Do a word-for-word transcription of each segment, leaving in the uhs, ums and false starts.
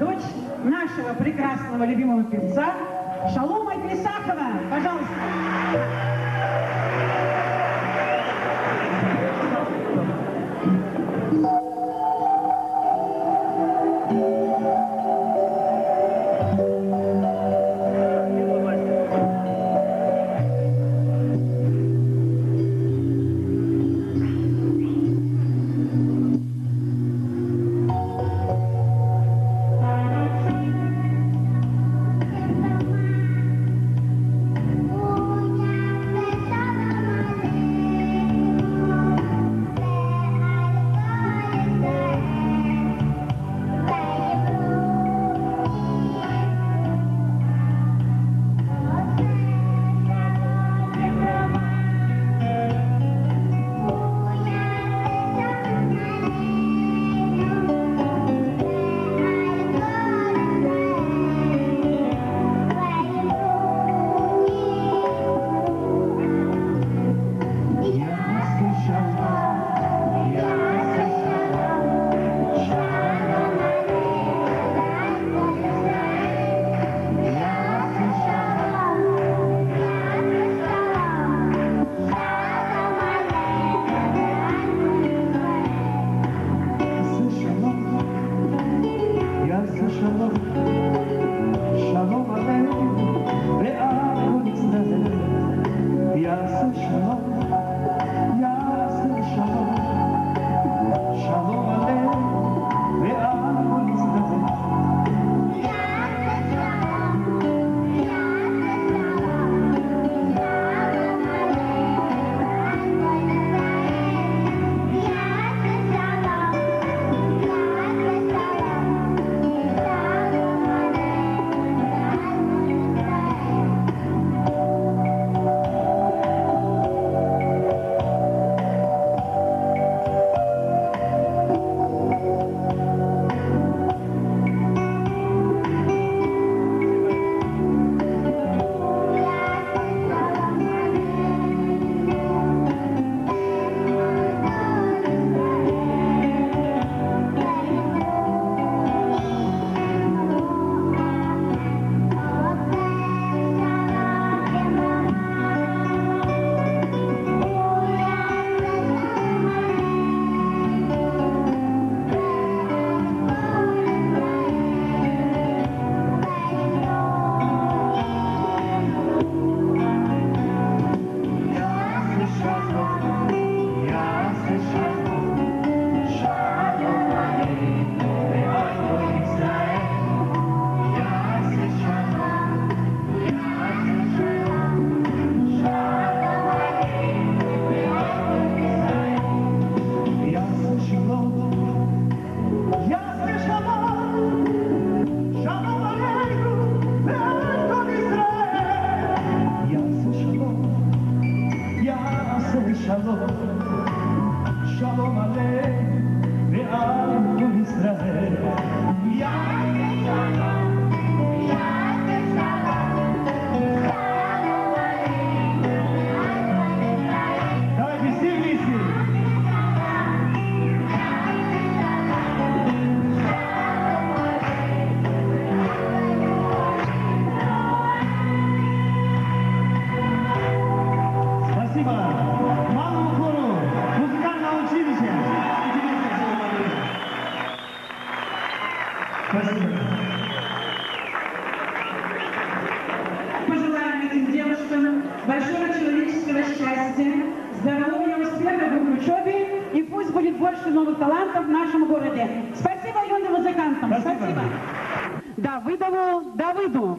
дочь нашего прекрасного любимого певца Шалома Исахова.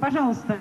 Пожалуйста.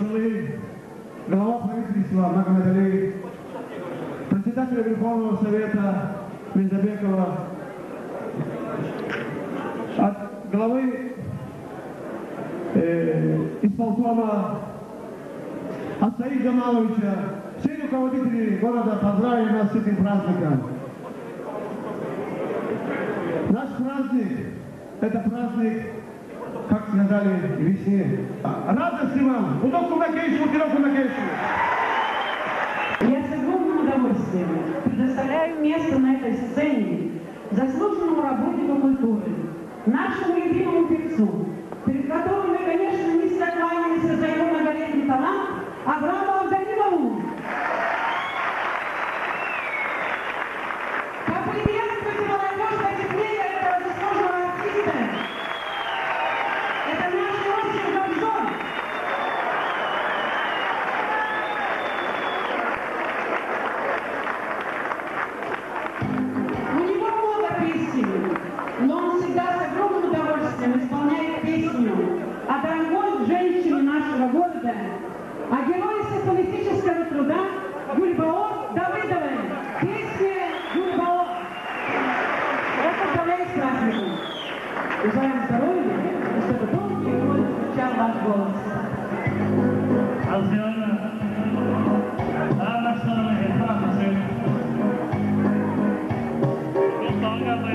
Нахшуны, глава правительства Магомедали, председателя Верховного Совета Мизабекова, от главы э, исполкома Асаида Джамаловича, все руководители города поздравили нас с этим праздником. Наш праздник – это праздник, как сказали, весне. Радости вам! Удобку на кейшу, удобку на кейшу! Я с огромным удовольствием предоставляю место на этой сцене заслуженному работнику культуры, нашему любимому певцу, перед которым мы, конечно, не сомневаемся за его многолетний талант, а главное Абданимову. Поприветствуйте молодежь на теплее этого заслуженного артиста. Это наш общий обзор. У него много песен, но он всегда с огромным удовольствием исполняет песню о дорогой женщине нашего города, о герое социалистического труда Гульбао Давыдовой. Песня Гульбао. Поздравляю с праздником. Желаем здоровья, и чтобы долго и вновь звучал ваш голос. Thank you.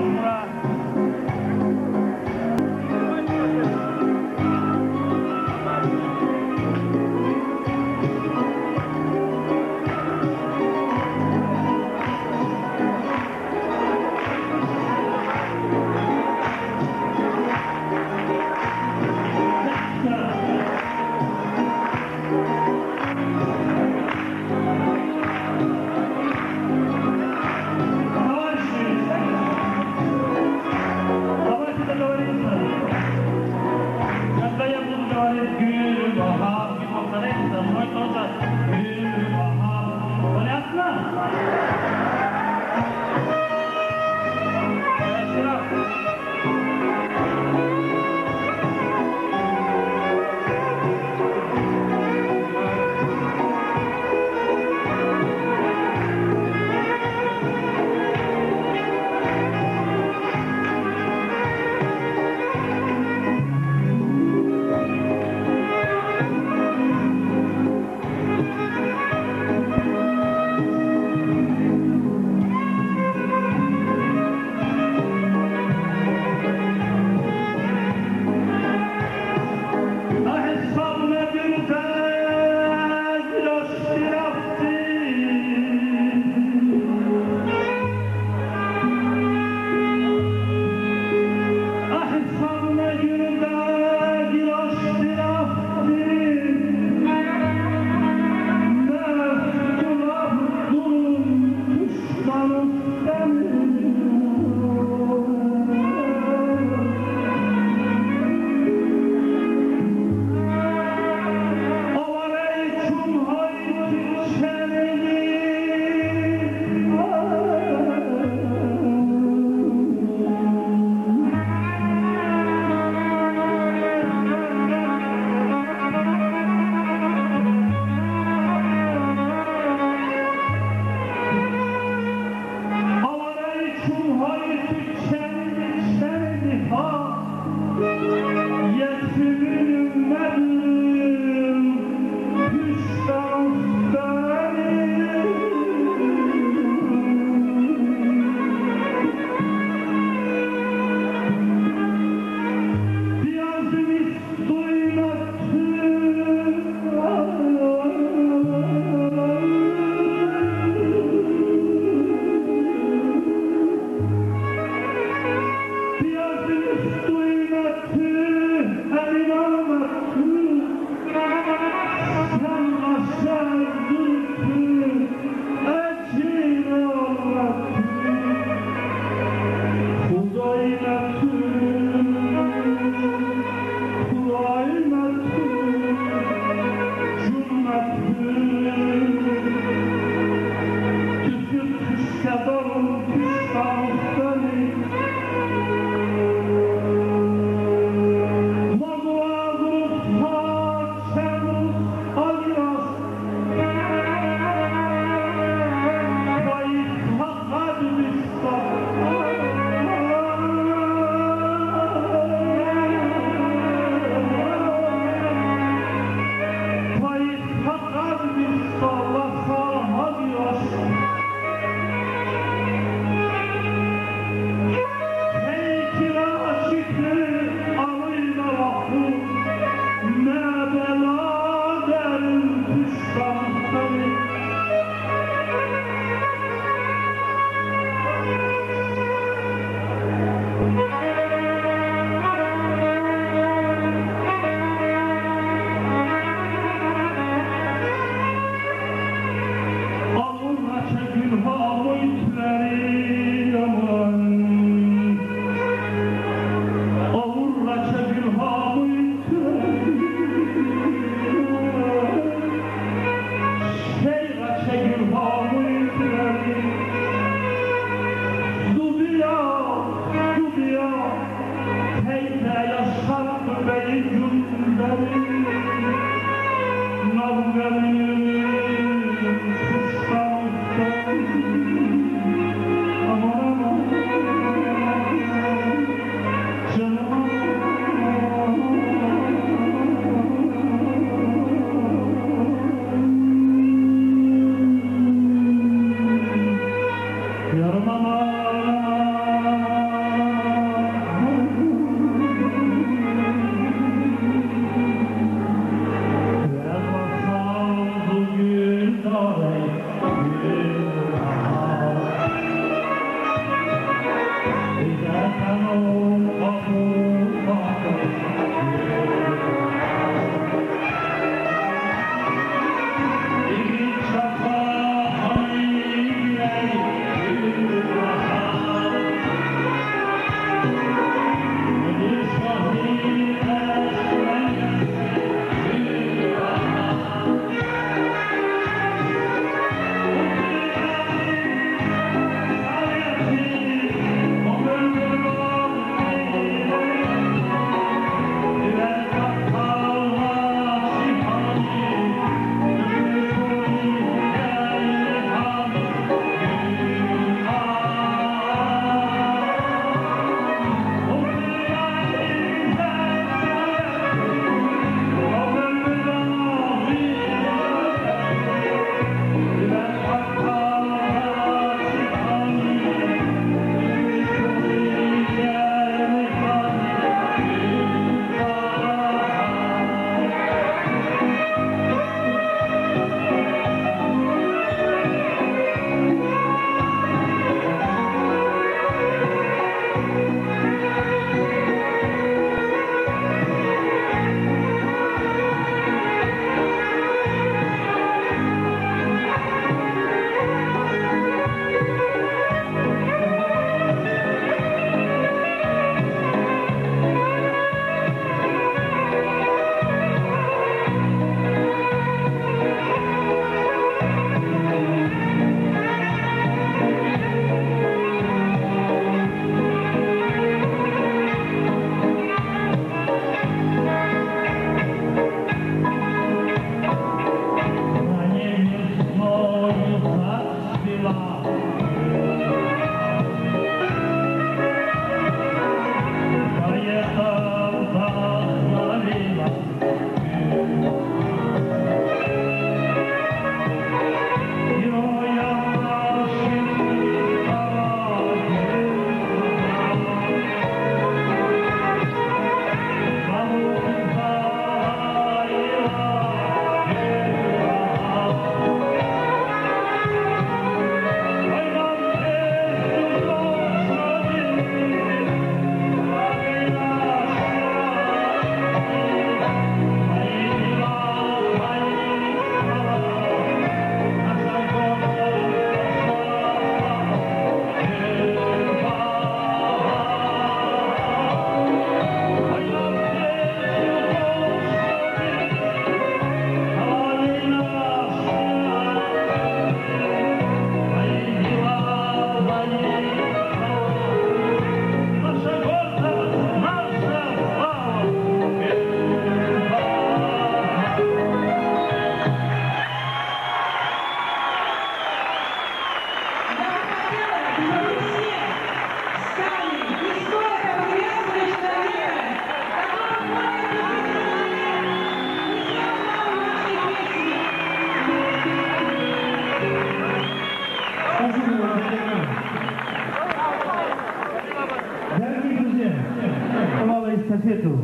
эстафету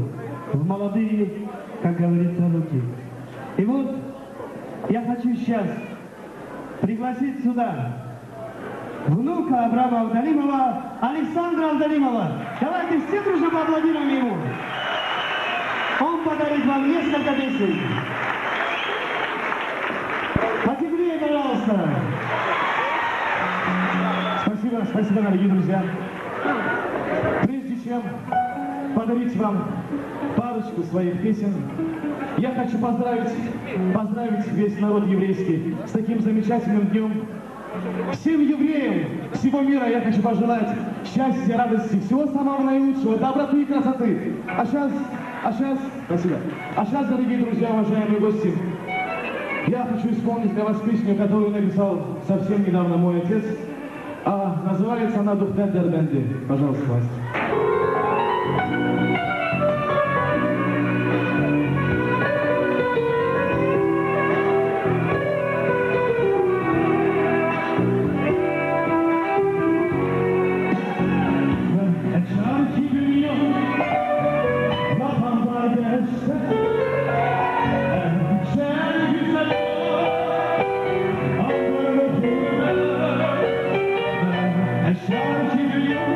в молодые, как говорится, руки. И вот я хочу сейчас пригласить сюда внука Абрама Абданимова, Александра Абданимова. Давайте все дружно поаплодируем ему. Он подарит вам несколько песен. Потеплее, пожалуйста. Спасибо, спасибо, дорогие друзья. Прежде чем подарить вам парочку своих песен, я хочу поздравить, поздравить весь народ еврейский с таким замечательным днем. Всем евреям всего мира я хочу пожелать счастья, радости, всего самого наилучшего, доброты и красоты. А сейчас, а сейчас, спасибо. А сейчас, дорогие друзья, уважаемые гости, я хочу исполнить для вас песню, которую написал совсем недавно мой отец. А называется она «Дух Пентер Бенде». Пожалуйста, вас. Shout to you.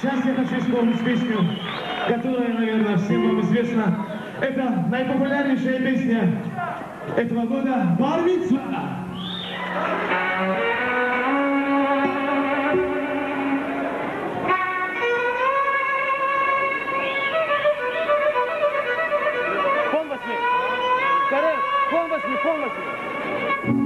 Сейчас я хочу исполнить песню, которая, наверное, всем вам известна. Это наипопулярнейшая песня этого года «Бармицва». Фон возьми! Коррект! Фон возьми! Фон возьми!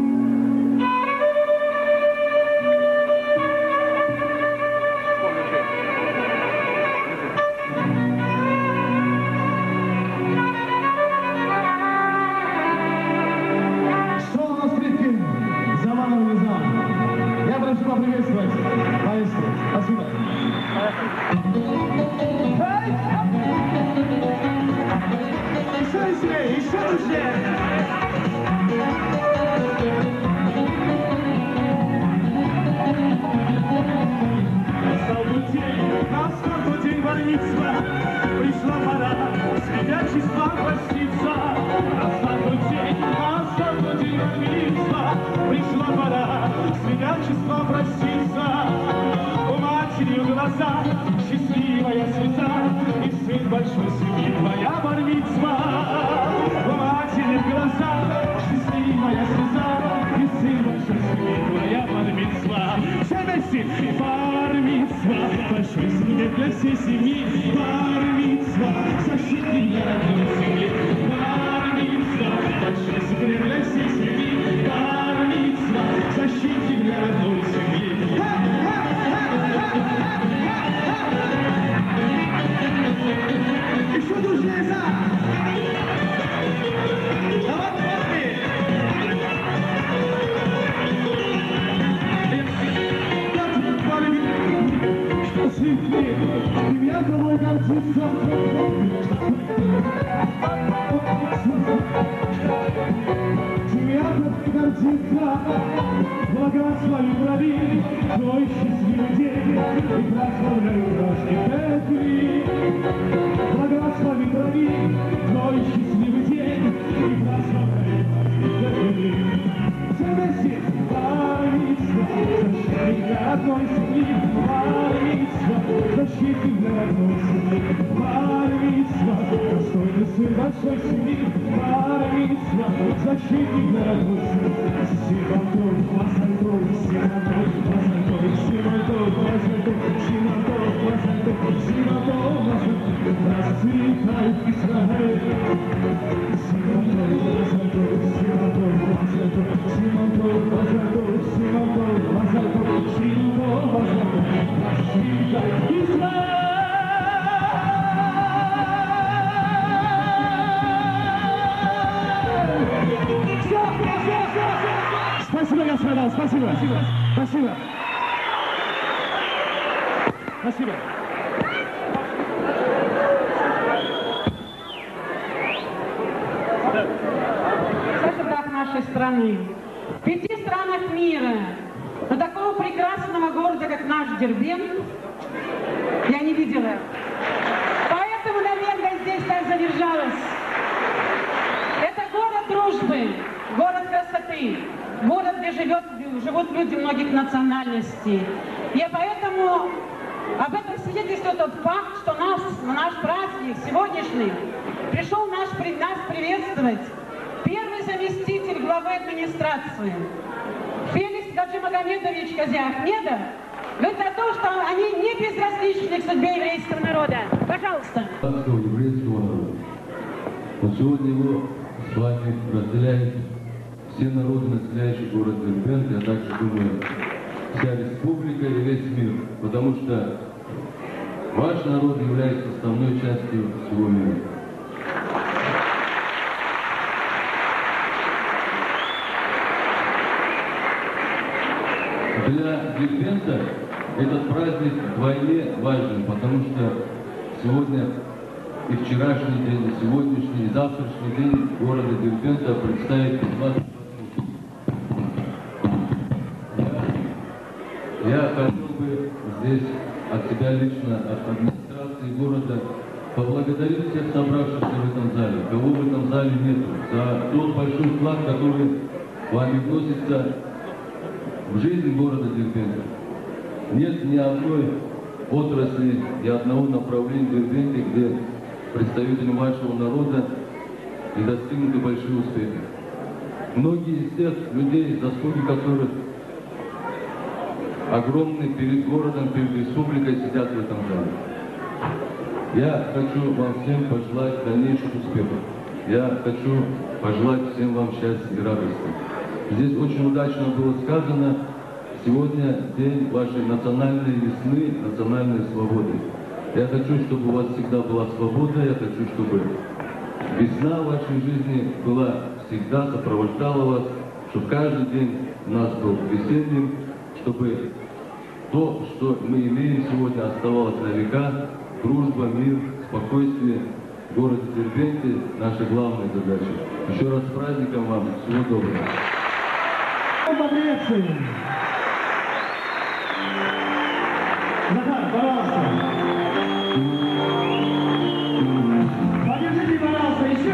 отрасли и одного направления в Дербенте, где представители вашего народа и достигнуты большие успехи. Многие из тех людей, заслуги которых огромные перед городом, перед республикой, сидят в этом зале. Я хочу вам всем пожелать дальнейших успехов. Я хочу пожелать всем вам счастья и радости. Здесь очень удачно было сказано, сегодня день вашей национальной весны, национальной свободы. Я хочу, чтобы у вас всегда была свобода, я хочу, чтобы весна в вашей жизни была всегда, сопровождала вас, чтобы каждый день у нас был весенним, чтобы то, что мы имеем сегодня, оставалось на века. Дружба, мир, спокойствие в городе Дербенте – наша главная задача. Еще раз с праздником вам. Всего доброго. Захар, пожалуйста. Поддержите, пожалуйста, еще,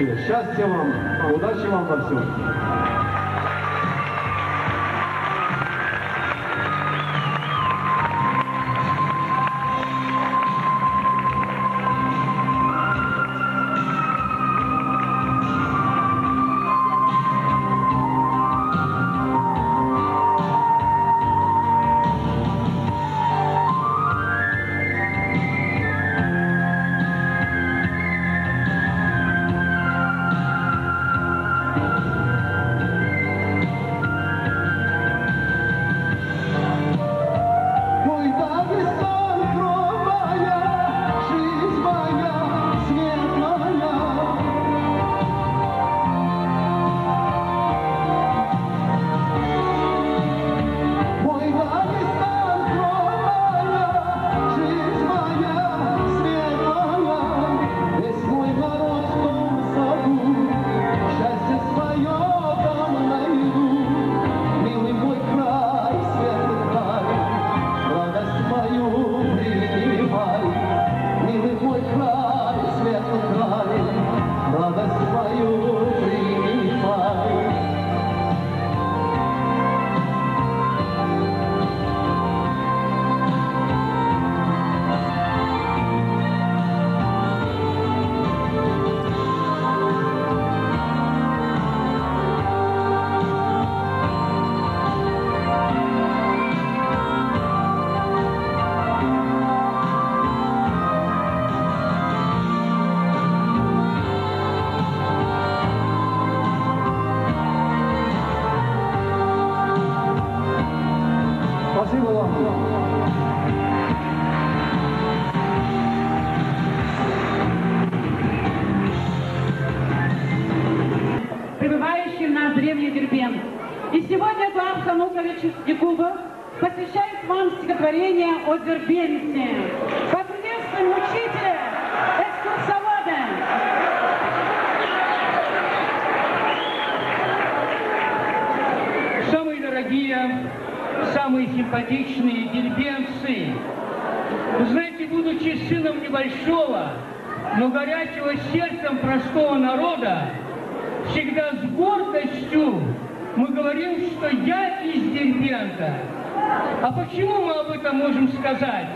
еще, друзья! Счастья вам, удачи вам во всем. Анатольевича Снегуба посвящает вам стихотворение о Дербенте. Поприветствуем учителя, экскурсовода! Дорогие, самые симпатичные дербентцы, вы знаете, будучи сыном небольшого, но горячего сердцем простого народа, всегда с гордостью мы говорим, что я из Дербента. А почему мы об этом можем сказать?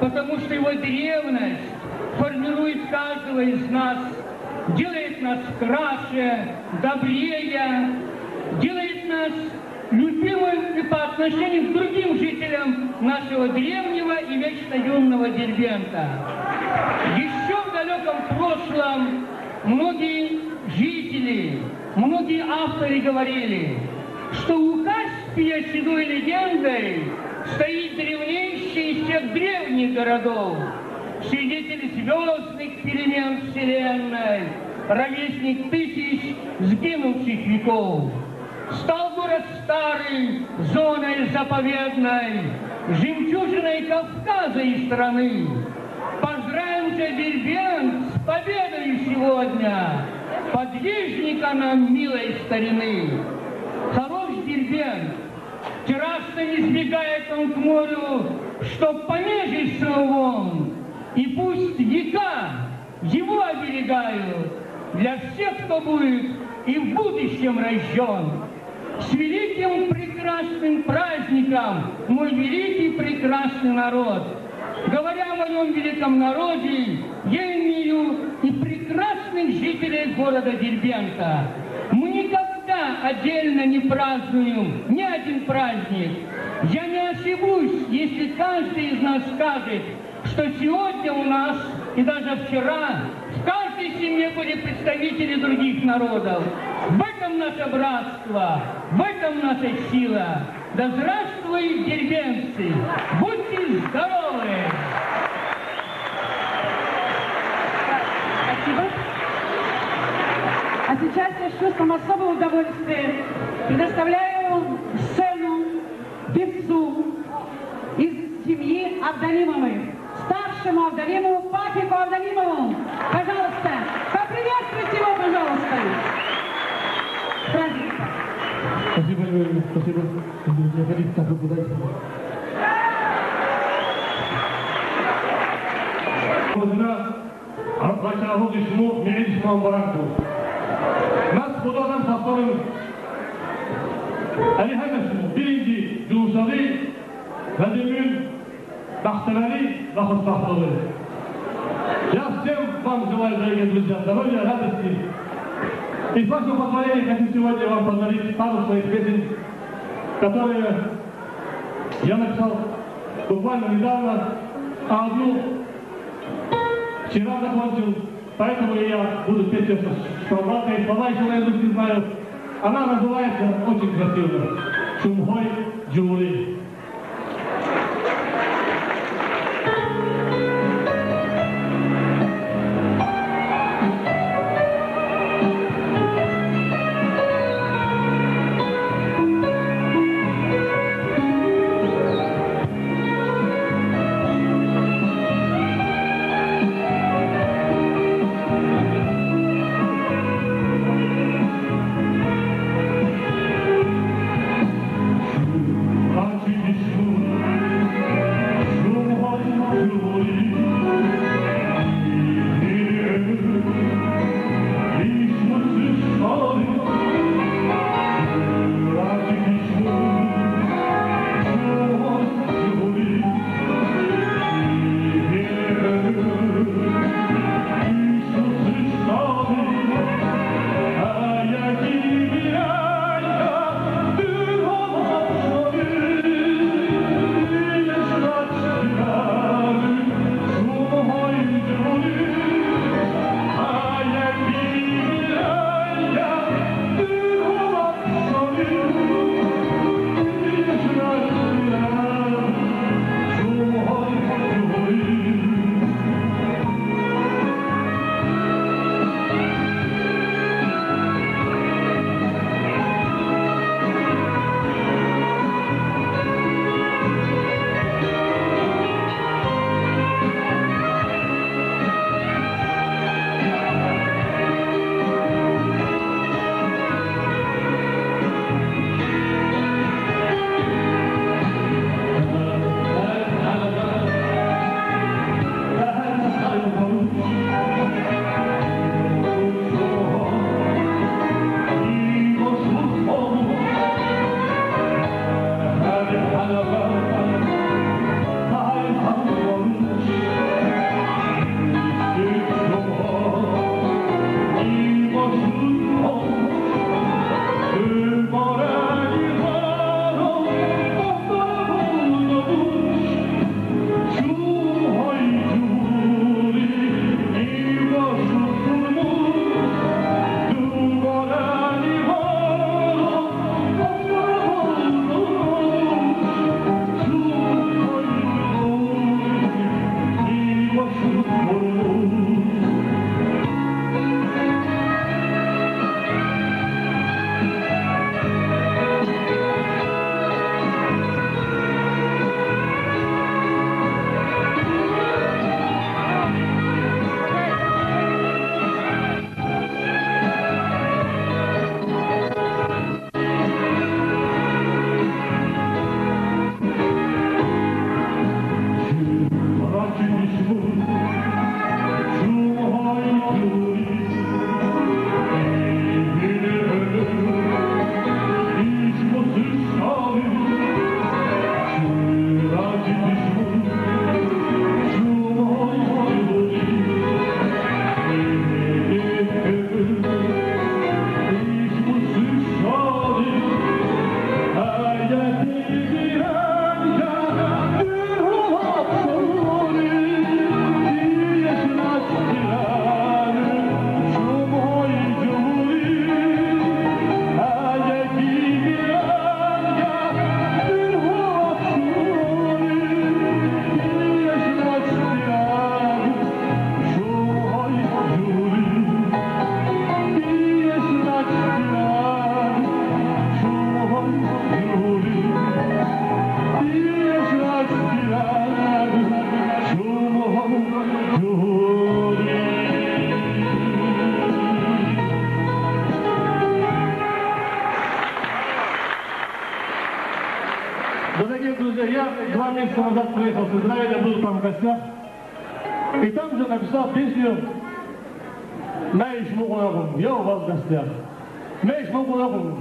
Потому что его древность формирует каждого из нас, делает нас краше, добрее, делает нас любимым и по отношению к другим жителям нашего древнего и вечно юного Дербента. Еще в далеком прошлом многие жители, многие авторы говорили, что у Каспия седой легендой стоит древнейший из всех древних городов, свидетель звездных перемен вселенной, ровесник тысяч сгинувших веков. Стал город старый, зоной заповедной, жемчужиной Кавказа и страны. Поздравим же Дербент с победой сегодня, подвижника нам милой старины. Хорош Дербент, террасами сбегает он к морю, чтоб понежиться он. И пусть века его оберегают, для всех, кто будет и в будущем рожден. С великим прекрасным праздником, мой великий прекрасный народ! Говоря о моем великом народе, я имею и прекрасных жителей города Дербента. Мы никогда отдельно не празднуем ни один праздник. Я не ошибусь, если каждый из нас скажет, что сегодня у нас и даже вчера в каждой семье были представители других народов. В этом наше братство, в этом наша сила. Да здравствуй, дербентцы! Будьте здоровы! Спасибо. А сейчас я с чувством особого удовольствия предоставляю сцену певцу из семьи Абданимовой, старшему Абданимову, папику Абданимову. Пожалуйста, поприветствуйте его, пожалуйста. Праздник. Спасибо, Львович, спасибо. Заходите, так выпадайте. Başarılı düşmanı, milli düşman bıraktı. Nasıl buradan saptanın Ali Hemes'in birinci Cumhursalı ve dümün Baktıları ve Hırsaklığı. Yaştım вам желаю, дорогие друзья, здоровья, радости. Из вашего позволения хочу сегодня вам позволить пару своих песен, которые я написал буквально недавно, а одну вчера закончил, поэтому я буду петь это шпалбатные слова, еще я не знаю. Она называется очень красиво «Чумхой Джули». Thank you. месяца назад приехал с Израиля, был там в гостях. И там же написал песню «Наиш Мугунахум». Я у вас в гостях. «Наиш Мугунахум».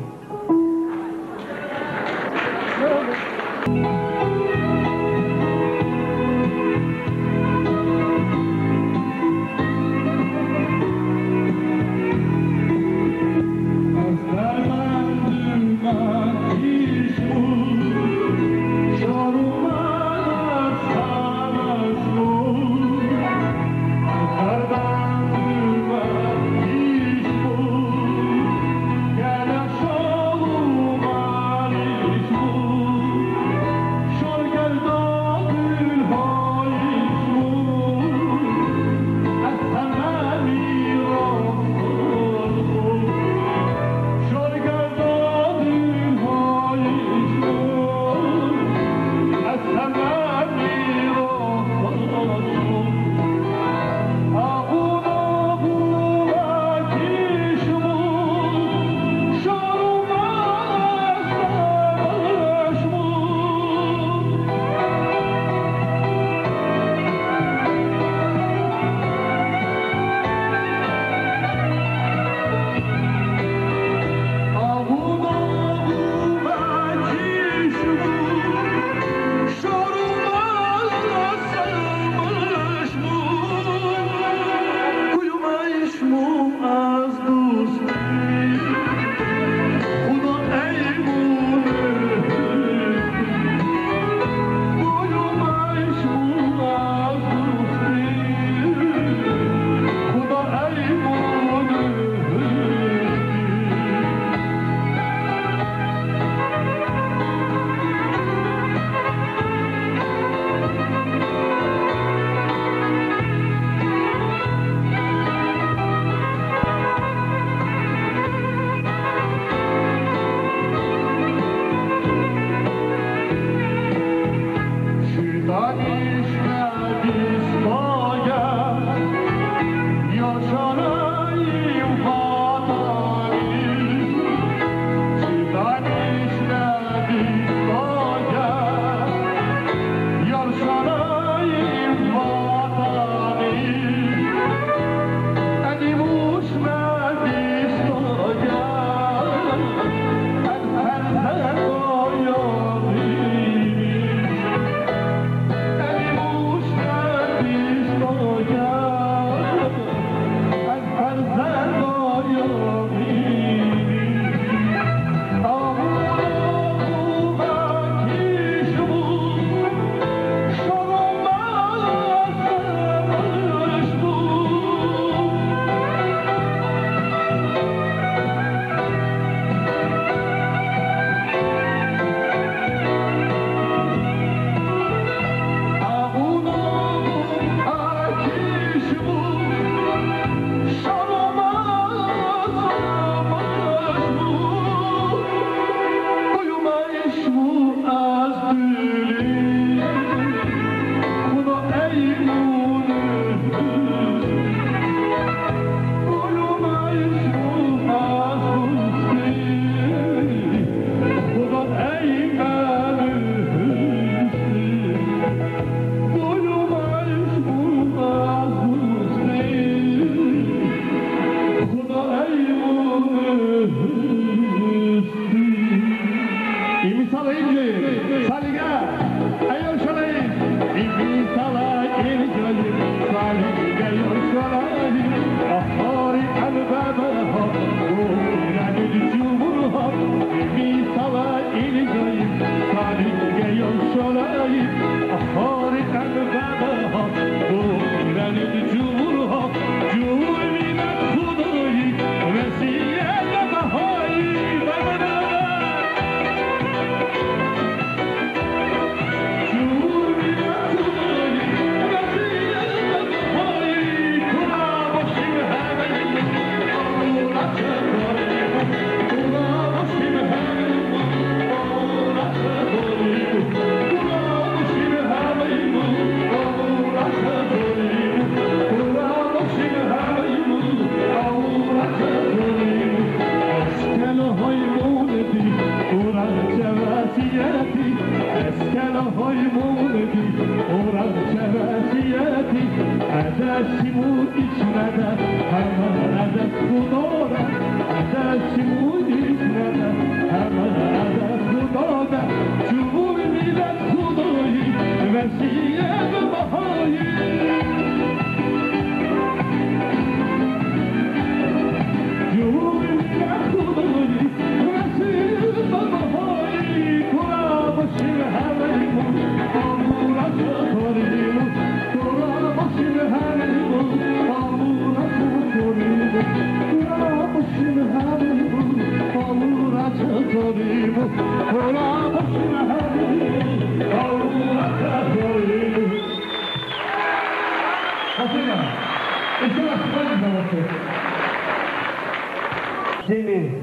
Ой, мой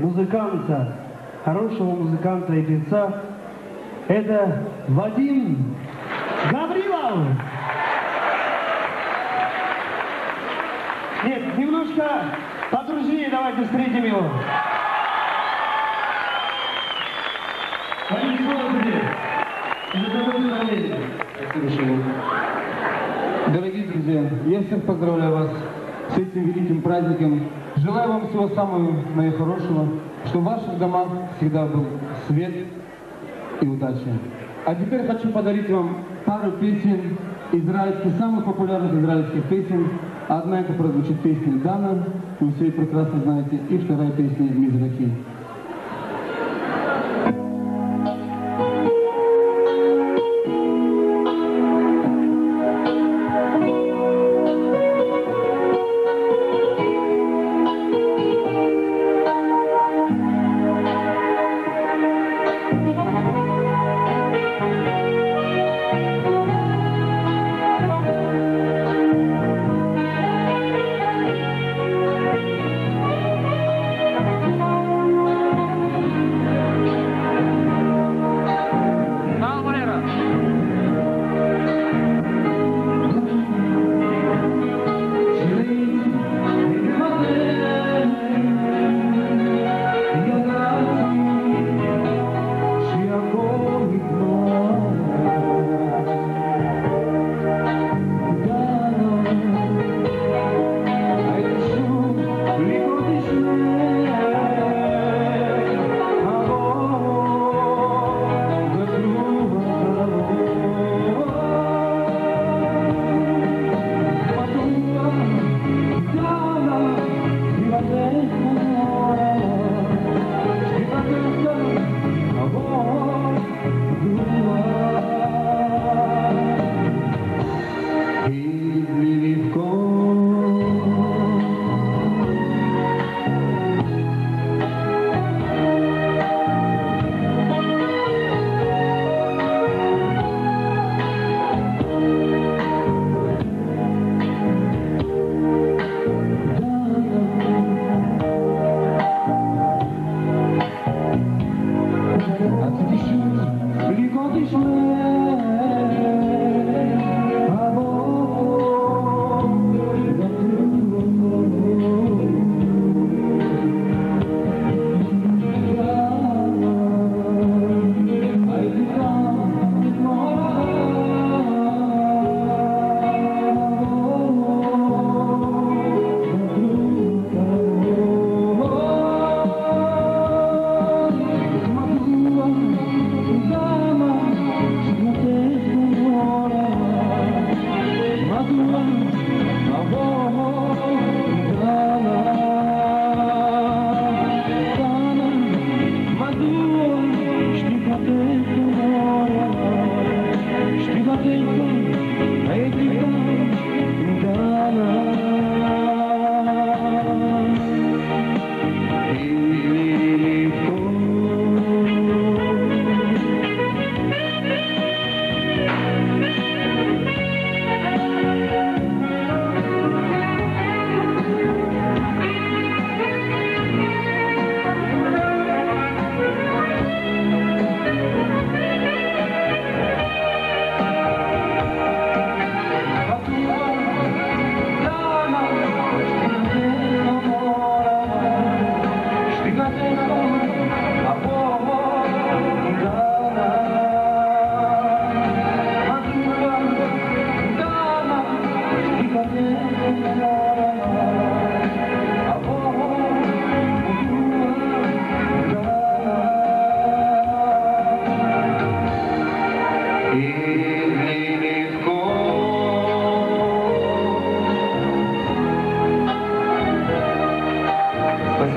Музыканта, хорошего музыканта и певца, это Вадим Гаврилов. Нет, немножко подружнее, давайте встретим его. Вадим Гаврилов, это довольно заметно. Дорогие друзья, я всех поздравляю вас с этим великим праздником. Желаю вам всего самого наихорошего, чтобы в ваших домах всегда был свет и удача. А теперь хочу подарить вам пару песен израильских, самых популярных израильских песен. Одна это прозвучит песня «Дана», вы все ее прекрасно знаете, и вторая песня «Мизраки».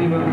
Спасибо.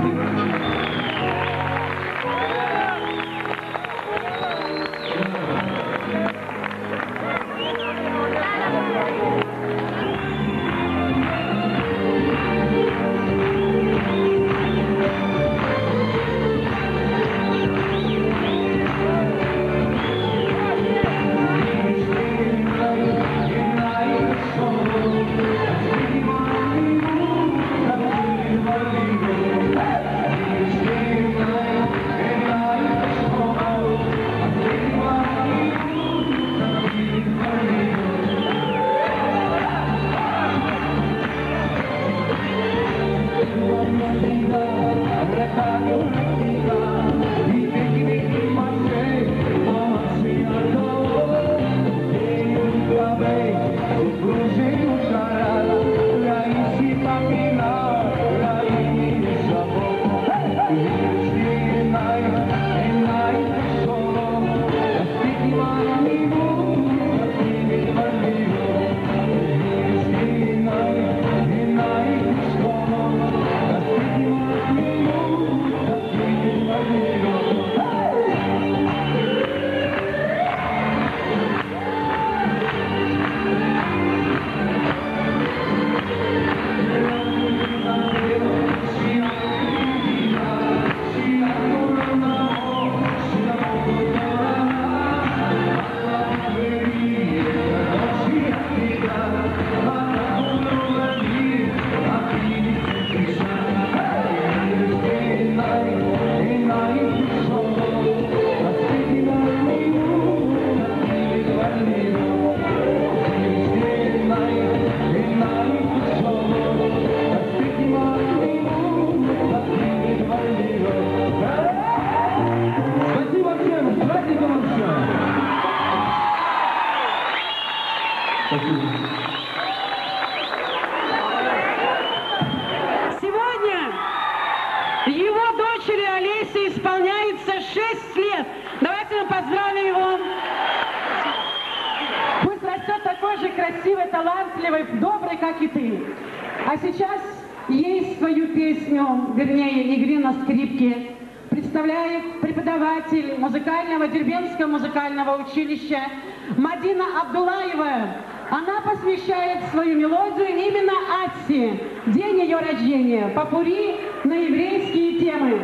Музыкального училища Мадина Абдуллаева. Она посвящает свою мелодию именно Атси, день ее рождения, попурри на еврейские темы.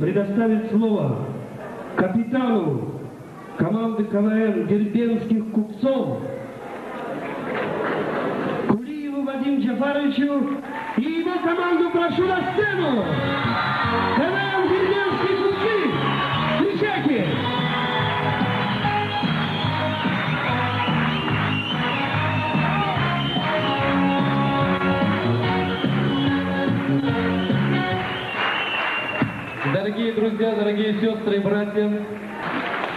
предоставить слово капитану команды КВН дербентских купцов Кулиеву Вадиму Джафаровичу и его команду прошу на сцену! КВН дербентские купцы! Встречайте! Дорогие друзья, дорогие сестры и братья,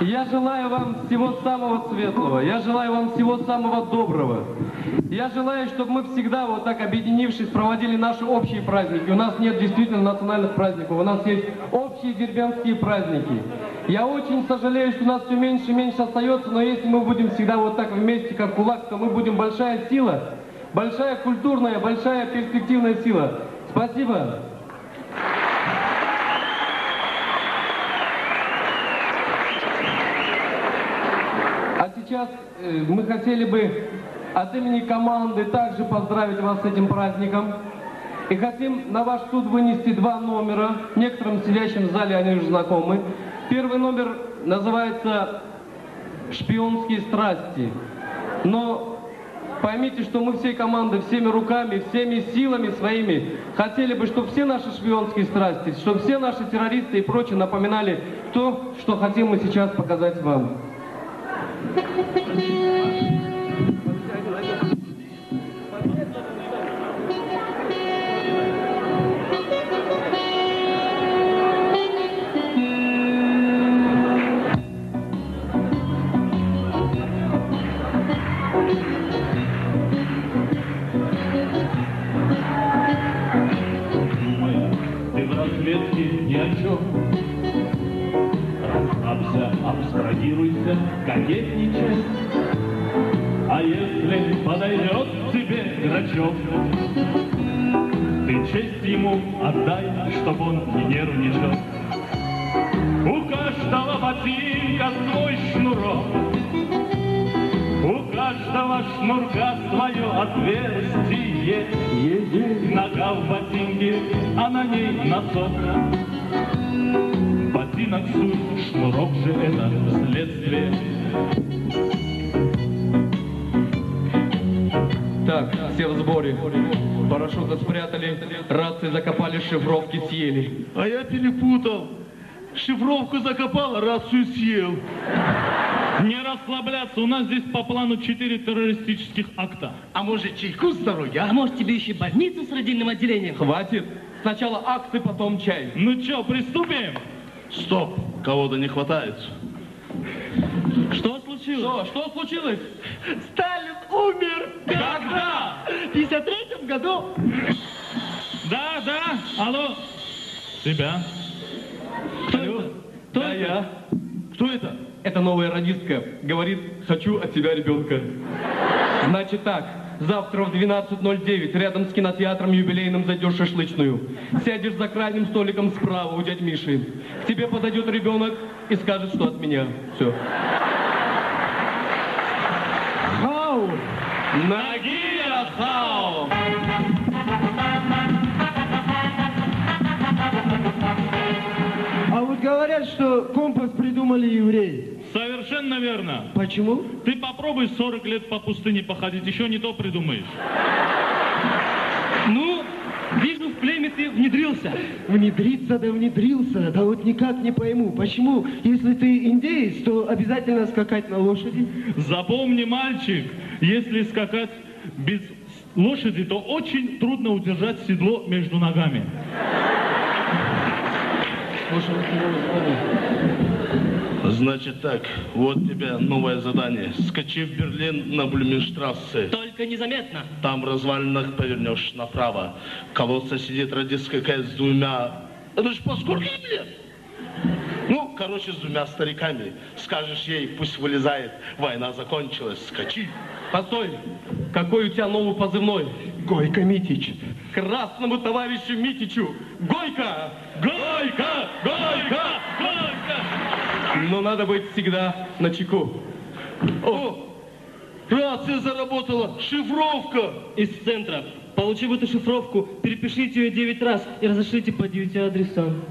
я желаю вам всего самого светлого, я желаю вам всего самого доброго. Я желаю, чтобы мы всегда вот так объединившись проводили наши общие праздники. У нас нет действительно национальных праздников, у нас есть общие дербентские праздники. Я очень сожалею, что у нас все меньше и меньше остается, но если мы будем всегда вот так вместе, как кулак, то мы будем большая сила, большая культурная, большая перспективная сила. Спасибо. Сейчас мы хотели бы от имени команды также поздравить вас с этим праздником. И хотим на ваш суд вынести два номера. Некоторым сидящим в зале они уже знакомы. Первый номер называется «Шпионские страсти». Но поймите, что мы всей командой, всеми руками, всеми силами своими хотели бы, чтобы все наши шпионские страсти, чтобы все наши террористы и прочие напоминали то, что хотим мы сейчас показать вам. Ты в разведке ни о чем. Абстрагируйся, кокетничай, а если подойдет тебе Грачев, ты честь ему отдай, чтоб он не нервничал. У каждого ботинка свой шнурок, у каждого шнурка свое отверстие. Нога в ботинке, а на ней носок. Ботинок суть, шнурок же это следствие. Так, все в сборе. Парашюты спрятали, рации закопали, шифровки съели. А я перепутал. Шифровку закопал, рацию съел. Не расслабляться, у нас здесь по плану четыре террористических акта. А может чайку с дороги, а? А может тебе еще больницу с родильным отделением? Хватит. Сначала акты, потом чай. Ну чё, приступим? Стоп, кого-то не хватает. Что случилось? Что, что случилось? Сталин умер! Когда? В пятьдесят третьем году. Да, да, алло. Тебя. Кто алло. Это? Кто да, это? Я. Кто это? Это новая радистка. Говорит, хочу от тебя ребенка. Значит так, завтра в двенадцать ноль девять рядом с кинотеатром юбилейным зайдешь шашлычную. Сядешь за крайним столиком справа у дяди Миши. К тебе подойдет ребенок и скажет, что от меня. Все. Хау! Нагия хау! А вот говорят, что компас придумали евреи. Совершенно верно. Почему? Ты попробуй сорок лет по пустыне походить, еще не то придумаешь. Ну, вижу, в племя ты внедрился. Внедриться, да внедрился, да вот никак не пойму, почему, если ты индеец, то обязательно скакать на лошади? Запомни, мальчик, если скакать без лошади, то очень трудно удержать седло между ногами. Значит так, вот тебе новое задание. Скачи в Берлин на Блюменштрассе. Только незаметно. Там в развалинах повернешь направо. Колодца сидит радистка какая-то с двумя... Это же поскорбие, блин! Ну, короче, с двумя стариками. Скажешь ей, пусть вылезает. Война закончилась. Скачи. Постой. Какой у тебя новый позывной? Гойка Митич. Красному товарищу Митичу. Гойка! Гойка! Гойка! Гойка! Но надо быть всегда начеку. О! Рация заработала! Шифровка! Из центра. Получив эту шифровку, перепишите ее девять раз и разошлите по девяти адресам.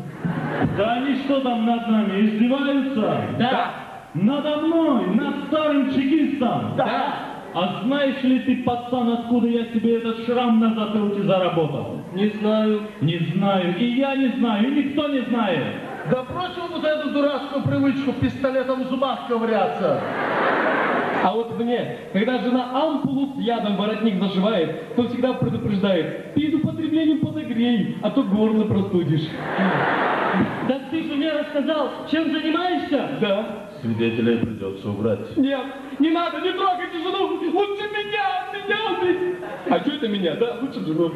Да они что там над нами, издеваются? Да! Надо мной, над старым чекистом! Да! А знаешь ли ты, пацан, откуда я тебе этот шрам на затылке заработал? Не знаю. Не знаю. И я не знаю, и никто не знает. Да бросил вот эту дурацкую привычку пистолетом в зубах ковыряться. А вот мне, когда жена ампулу с ядом воротник зашивает, то всегда предупреждает: ты употреблением подогрей, а то горло простудишь. Да ты же мне рассказал, чем занимаешься? Да. Свидетелей придется убрать. Нет, не надо, не трогайте жену, лучше меня, меня. А что это меня, да? Лучше жену.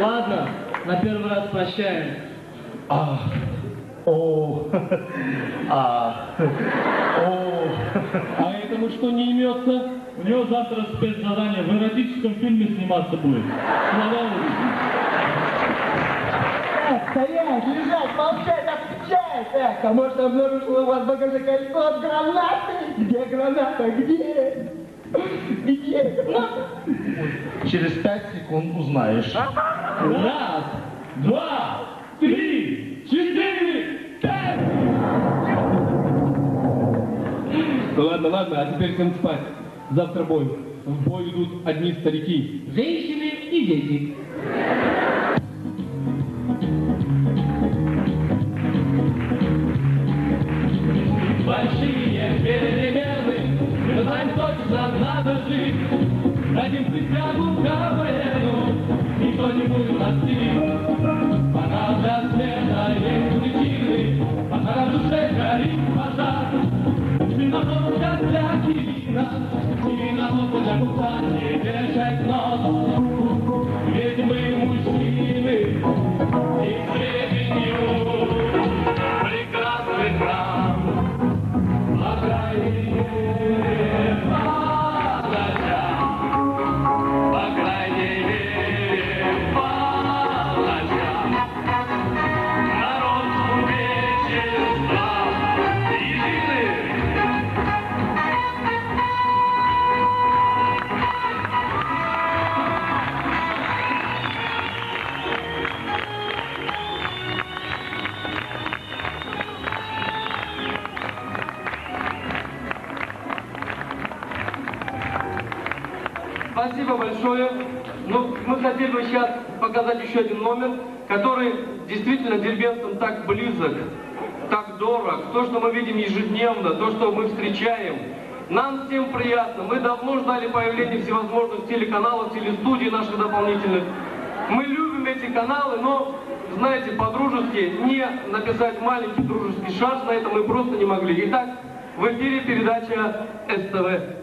Ладно, на первый раз прощаем. А, о, а, о, а этому что не имется? У него завтра спецзадание, в эротическом фильме сниматься будет. Слава Богу. Стоять, лежать, молчать, отвечать. Эх, а может, обнаружила у вас багажа кольцо от гранаты? Где граната, где? Где? Через пять секунд узнаешь. Раз, два, три, четыре, пять! Ну ладно, ладно, а теперь всем спать. Завтра бой. В бой идут одни старики. Женщины и дети. Большие перемены, знаем точно, надо жить. Дадим присягу Гаврену, никто не будет нас. Пора для света есть причины, а на душе горит пожар. Виновка для Кирина, виновка для кута не держать нос. Ведь мы мужчины, и среднюю прекрасный храм. Спасибо большое. Ну, мы хотели бы сейчас показать еще один номер, который действительно дербентам так близок, так дорог. То, что мы видим ежедневно, то, что мы встречаем. Нам всем приятно. Мы давно ждали появления всевозможных телеканалов, телестудий наших дополнительных. Мы любим эти каналы, но, знаете, по-дружески не написать маленький дружеский шаг, на это мы просто не могли. Итак, в эфире передача СТВ.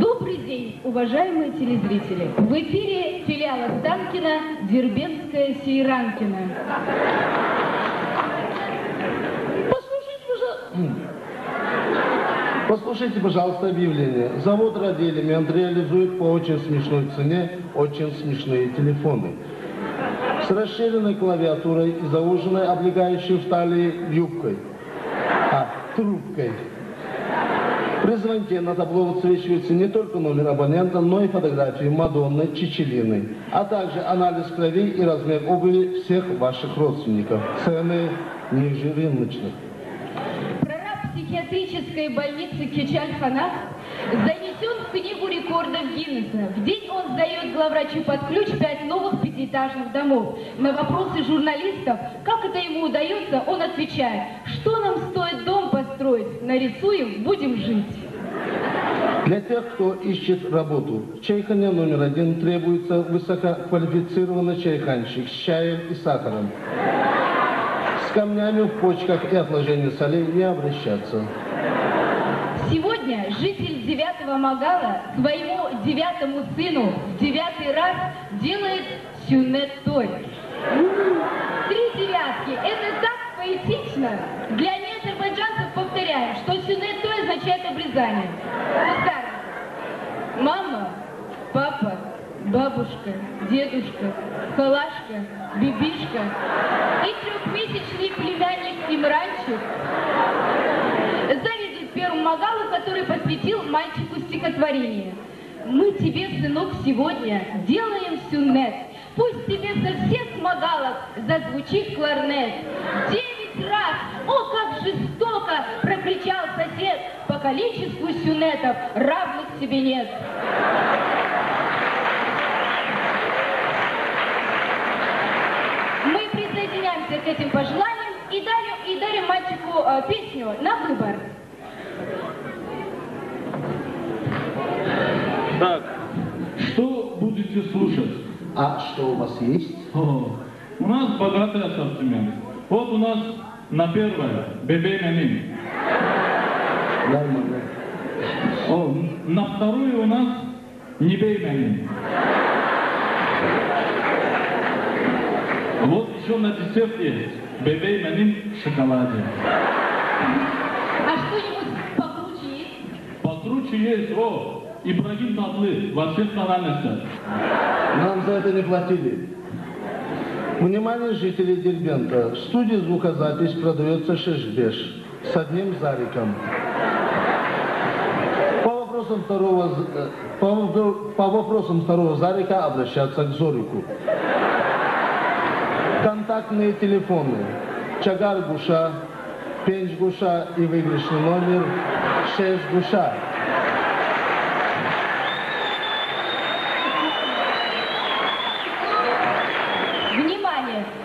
Добрый день, уважаемые телезрители! В эфире филиал Останкина «Дербентская Сейранкина». Послушайте, пожалуйста... Послушайте, пожалуйста, объявление. Завод «Радиэлемент» реализует по очень смешной цене очень смешные телефоны. С расширенной клавиатурой и зауженной, облегающей в талии юбкой. А, трубкой. При звонке на табло высвечивается не только номер абонента, но и фотографии Мадонны, Чечелины, а также анализ крови и размер обуви всех ваших родственников. Цены ниже рыночных. Прораб психиатрической больницы Кечаль-Фанах занесен в книгу рекордов Гиннесса. В день он сдает главврачу под ключ пять новых пятиэтажных домов. На вопросы журналистов, как это ему удается, он отвечает: что нам стоит дом построить? Нарисуем, будем жить. Для тех, кто ищет работу, в чайхане номер один требуется высококвалифицированный чайханщик с чаем и сахаром. С камнями в почках и отложением солей не обращаться. Сегодня житель девятого Магала своему девятому сыну в девятый раз делает сюнет-толь. Три девятки. Это так поэтично. Для азербайджанцев повторяю, что сюнет-толь означает обрезание. Мама, папа, бабушка, дедушка, халашка, бибишка и трехмесячный племянник Имранчик завидуют первому магалу, который посвятил мальчику стихотворение. Мы тебе, сынок, сегодня делаем сюннет. Пусть тебе со всех магалов зазвучит кларнет. Девять раз, о, как жестоко, прокричал сосед. По количеству сюнетов равных тебе нет. Мы присоединяемся к этим пожеланиям и дарим, и дарим мальчику э, песню на выбор. Так, что будете слушать? А что у вас есть? О, у нас богатый ассортимент. Вот у нас на первое Бебе-Мямин. На вторую у нас Небей-Мямин. Вот еще на десерт есть Бебе-Мямин в шоколаде. А что-нибудь покруче есть? Покруче есть, о! Ибрагим Татлы во всех тональностях. Нам за это не платили. Внимание, жители Дербента. В студии звукозапись продается шиш-беш с одним зариком. По вопросам второго, по, по вопросам второго зарика обращаться к зорику. Контактные телефоны. Чагар Гуша, Пенч Гуша и выигрышный номер шесть Гуша.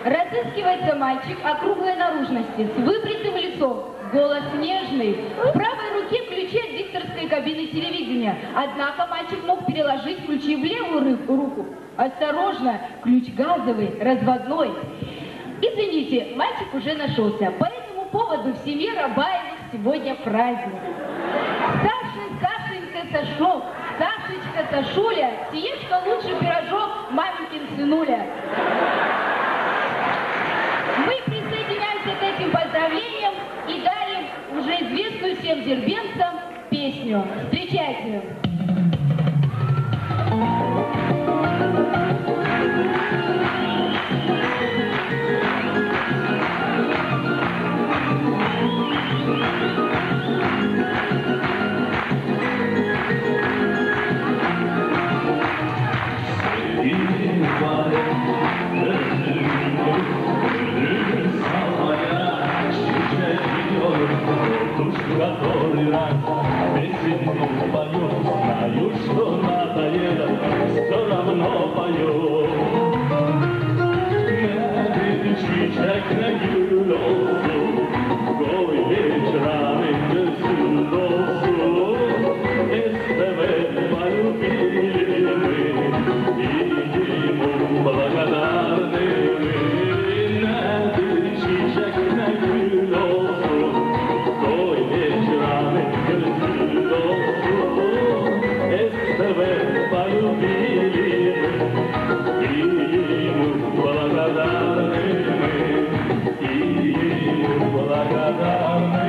Разыскивается мальчик округлой наружности, с выбритым лицом, голос нежный. В правой руке ключи от дикторской кабины телевидения. Однако мальчик мог переложить ключи в левую руку. Осторожно, ключ газовый, разводной. Извините, мальчик уже нашелся. По этому поводу в семье Рабаевых сегодня праздник. Сашин, Сашенька, Сашок, Сашечка, Сашуля, сиечка лучше пирожок, маменькин сынуля. Мы присоединяемся к этим поздравлениям и дарим уже известную всем дербентцам песню. Встречайте! Который раз песенку пою, знаю, что надоело, все равно пою. На тысячах на юлосу, гой вечерами досудосу, СТВ полюбили мы, и ему благодарны мы. На тысячах на юлосу, гой вечерами досудосу, СТВ полюбили мы, и ему благодарны мы, и ему благодарны мы,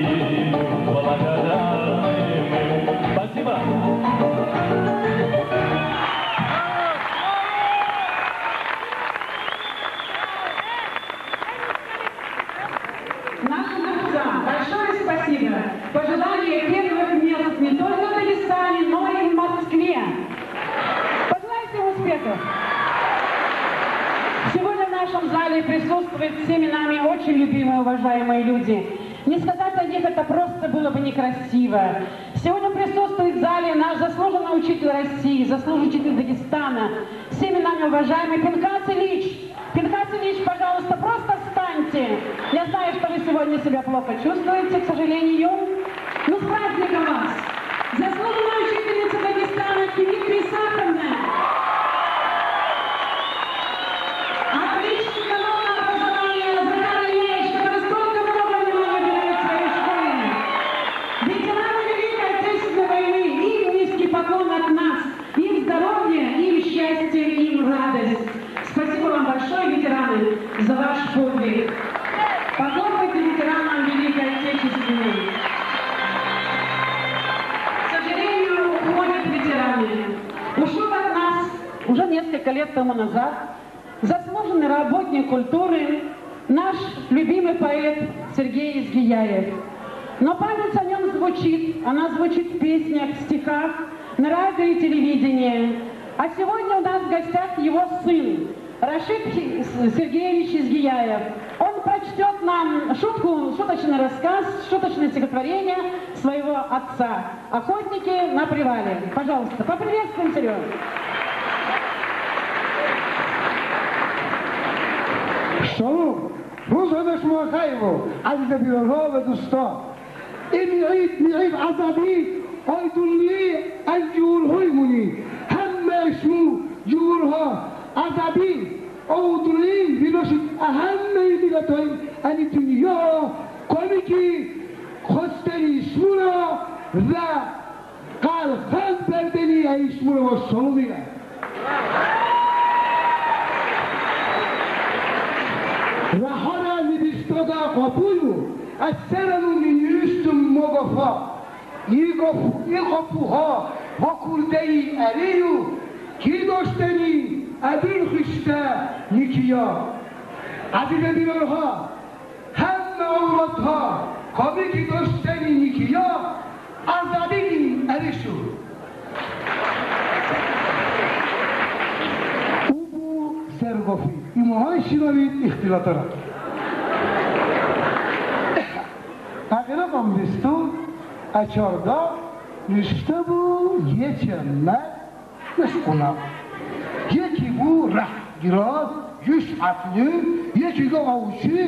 и ему благодарны мы. Спасибо! Нашим друзьям большое спасибо. Пожелание первых мест не только в Дагестане, но и в Москве. Пожелайте успехов. Сегодня в нашем зале присутствуют всеми нами очень любимые, уважаемые люди. Не сказать о них это просто было бы некрасиво. Сегодня присутствует в зале наш заслуженный учитель России, заслуженный учитель Дагестана, всеми нами уважаемый Пинкас Ильич. Пинкас Ильич, пожалуйста, просто встаньте. Я знаю, что вы сегодня себя плохо чувствуете, к сожалению. Ну, с праздником вас! Заслуженная учительница Дагестана Дмитрия Сахарная. Отлично, новое образование, Захар Ильич, который столько много внимания уделяет своей школе. Ветераны Великой Отечественной войны, им низкий поклон от нас. Им здоровье, им счастье, им радость. Спасибо вам большое, ветераны, за ваш подвиг. Поклоньте ветеранам Великой Отечественной. К сожалению, уходят ветераны. несколько лет тому назад заслуженный работник культуры, наш любимый поэт Сергей Изгияев. Но память о нем звучит, она звучит в песнях, в стихах, на радио и телевидении. А сегодня у нас в гостях его сын, Рашид Сергеевич Изгияев. Он прочтет нам шутку, шуточный рассказ, шуточное стихотворение своего отца. «Охотники на привале». Пожалуйста, поприветствуем Серегу. Шалом, Рузанаш Муахаеву, Альдабилова Дуста. Им Ид Мид Азаби, Айдули, Айдюр Хоймуни, Хаммешму, Джурха, Азаби. أودلين في نشر أهم ملتقين أن الدنيا كونكي خستني شمولا ذا قال خل بردني أي شمولا والصلوبية. رحنا نبستدا قبولو السرن نيستم مغفا يغف يغفوها هكودي أريو كي دوستني ادر خشته نیکیا عزیز دیوارها همه عورتها کامی که داشتنی نیکیا آزادی ارشو او بو سرگفی ایموهای شنوید اختلاطه را اقربم بیستو اچارده نشته بو یه چمه نشکونه یکی بو رهگیراز یوش عطلو یکی گو آوچی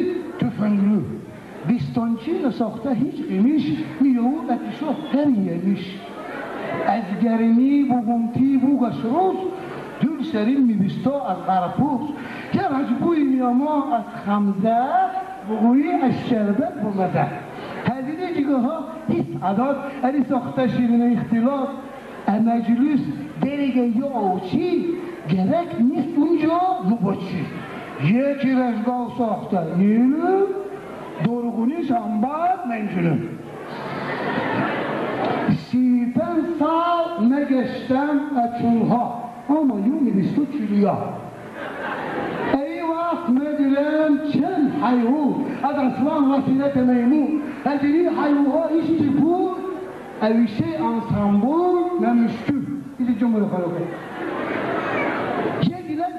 تفنگلو بیستانچی نساخته هیچ قیمیش میو اتشا هر یمیش از گرمی بو گمتی بو گشروز دور سرین میبیستا از غرپوز که رجبوی میاما از خمزه بوگوی از شربت بومده هزینه دیگه ها هیچ عداد اری ساخته شیرین اختلاط مجلس درگه یا آوچی گرک نیست اونجا نباشی یکی رشگاه ساخته نیلو درگونی شنباد منجلیم سی پنج سال نگشتم اچونها اما یومی بیستو چلویا ای وقت ندیرم چند حیوان از رسوان وسیلت میمون از این حیوانها ایشتی بود اویشه انسانبور نمشکل ایلی جمهور خلقه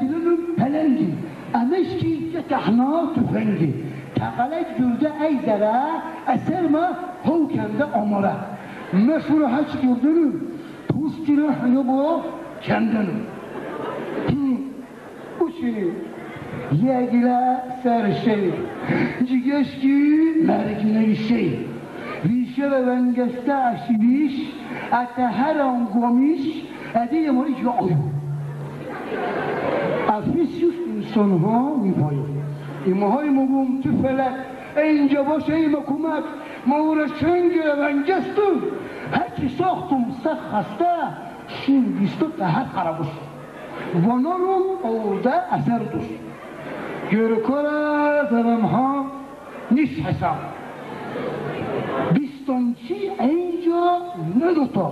Dilinin pelengi, emeşkiyce tehna tüfengi. Tekalek gürde eydere, eserme hovkende amara. Meşhur haç gürdünü, tuz kireh yubu kendini. Ki, uçini, yegile serşeyi, cigeşki mergine şey. Vişe ve vengeste aşibiş, ete her an gomiş, edeye mori ki ayı. افیسیوس انسانها میپاید ایماهای مبوم تو فلک اینجا باشه ایم کمک مورا چنگ ونگستم هرچی ساختم سخ خسته شین بیستو تحت خرابوش وانارم آورده اثر دوست گرکاره زرمها نیست حساب بیستانچی اینجا ندوتا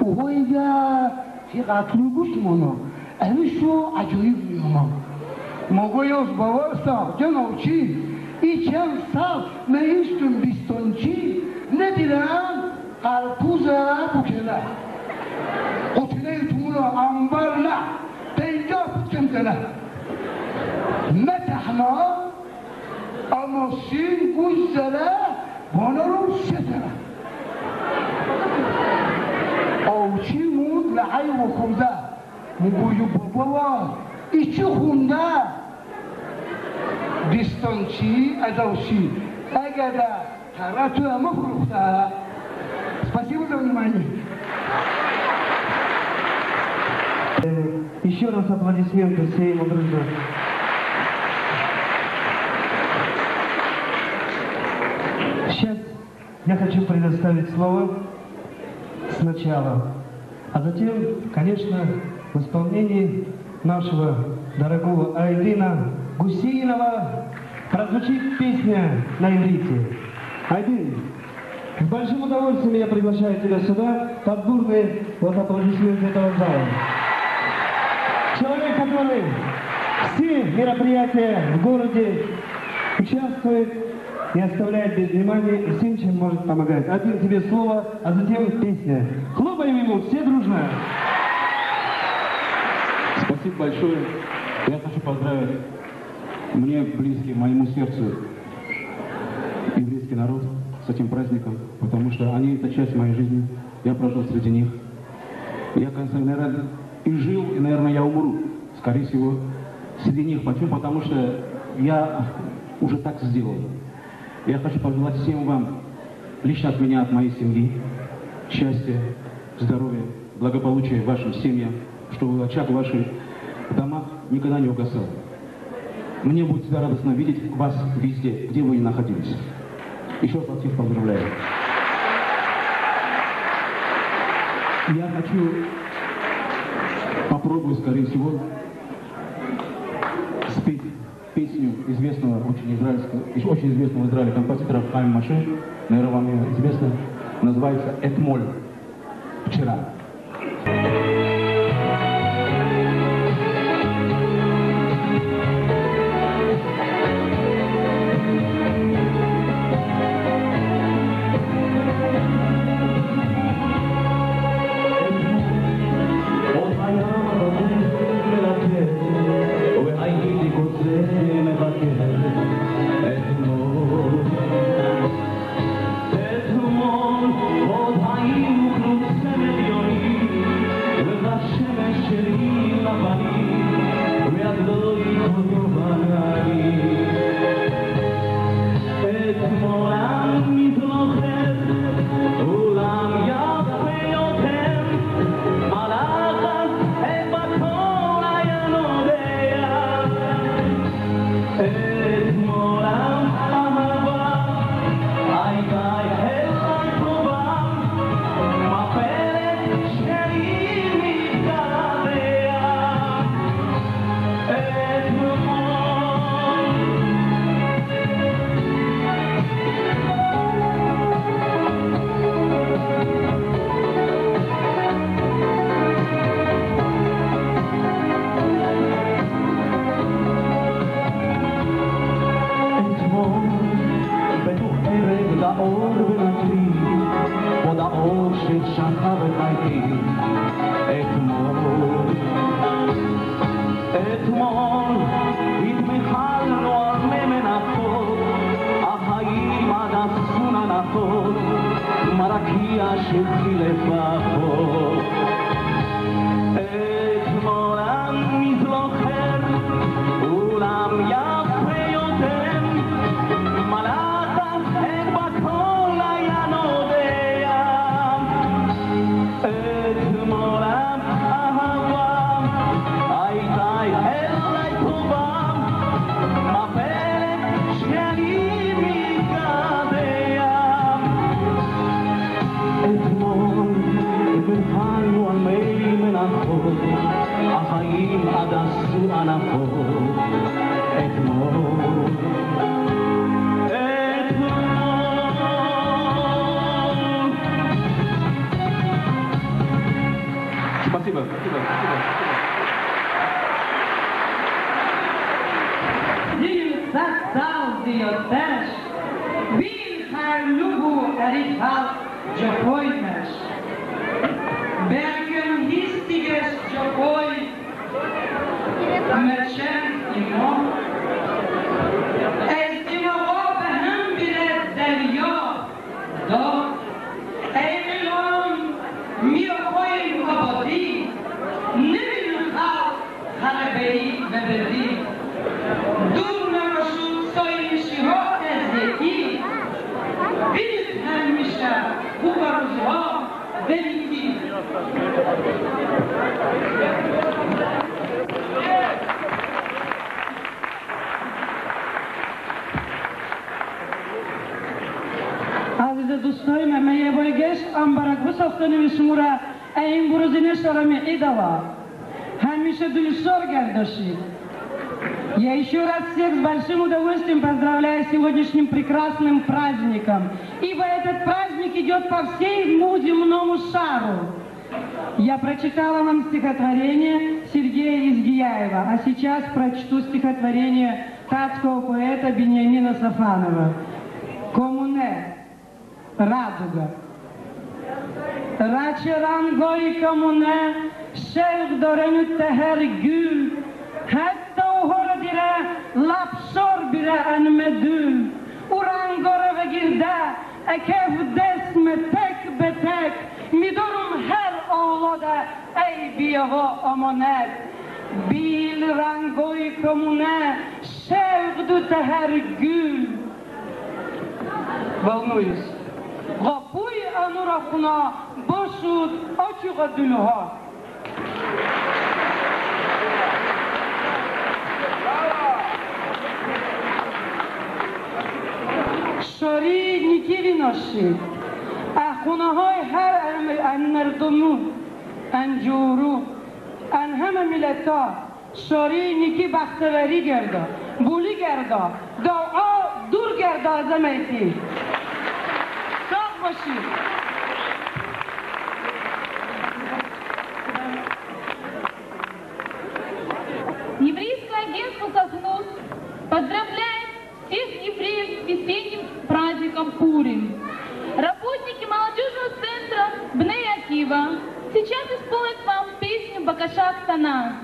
اوهای در که قتلو گوشت مانا Evişo acayip duyamam. Mogoyoz bavarsa canavçi, içem sal meyüstüm bistonçi, ne direm karpuza kukele. Kutile tuğla ambarla, pencap cemdele. Metahna, amasin güzele, bonarum şesele. Avçi mut la'ay vokumda. میگویو بابا ایچی خونده بیستانچی ازاوشی اگه ده هراتو همه فروخته سپاسی بودم نمانی ایشی раз аплодисменты своему друзу Сейчас я хочу предоставить слово сначала, а затем, конечно, в исполнении нашего дорогого Айрина Гусининова прозвучит песня на иврите. Айрин, с большим удовольствием я приглашаю тебя сюда, под бурные вот аплодисменты этого зала. мероприятия в городе, участвует и оставляет без внимания всем, чем может помогать. Один тебе слово, а затем песня. Хлопаем ему все дружно. Спасибо большое. Я хочу поздравить мне близкий, моему сердцу еврейский народ с этим праздником, потому что они это часть моей жизни. Я прожил среди них. Я, конечно, наверное, и жил, и, наверное, я умру, скорее всего, среди них. Почему? Потому что я уже так сделал. Я хочу пожелать всем вам, лично от меня, от моей семьи, счастья, здоровья, благополучия вашим семьям, чтобы очаг в ваших домах никогда не угасал. Мне будет всегда радостно видеть вас везде, где вы ни находились. Еще раз всех поздравляю. Я хочу, попробую, скорее всего, спеть песню известного, очень израильского, еще очень известного в Израиле композитора Хаим Машеш, наверное, вам ее известно, называется «Этмоль» – «Вчера». Я еще раз всех с большим удовольствием поздравляю с сегодняшним прекрасным праздником, ибо этот праздник идет по всему земному шару. Я прочитала вам стихотворение Сергея Изгияева, а сейчас прочту стихотворение татского поэта Бениамина Сафанова. Коммуне, радуга. Raçıran goy komune, şevk dörenü teher gül, hatta uhur dire, lapşor bire enmedül, uran gore ve girde, ekev desme tek be tek, midurum her oğlada, ey biyevo omoner, bil ran goy komune, şevk dü teher gül. Волнуюсь. Гапуй анурахуна, башут очугадульга. Шари никири наши, ахунахай хер анмердуму, анджуру, анхама милета, шари ники бахтевери герда, були герда, дао дур герда азамети. Еврейское агентство «Соснус» поздравляет всех евреев с весенним праздником Пурим. Работники молодежного центра «Бней Акива» сейчас исполнят вам песню «Бакашак Сана».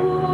Ooh.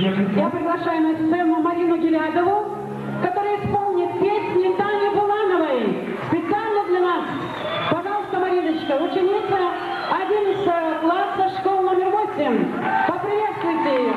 Я приглашаю на сцену Марину Гелядову, которая исполнит песни Тани Булановой специально для нас. Пожалуйста, Мариночка, ученица одиннадцатого класса школы номер восемь. Поприветствуйте ее.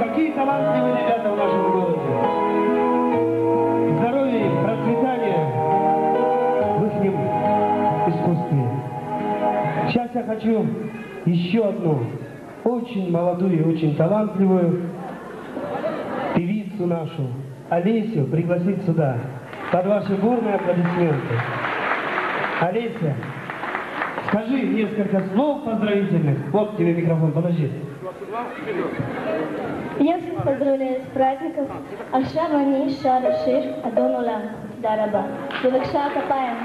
Какие талантливые ребята в нашем городе. я хочу еще одну очень молодую и очень талантливую певицу нашу, Олесю, пригласить сюда под ваши бурные аплодисменты. Олеся, скажи несколько слов поздравительных. Вот тебе микрофон, подожди. Я всех поздравляю с праздником. Аша вани шара шир адон улам дараба. Девакша капаем.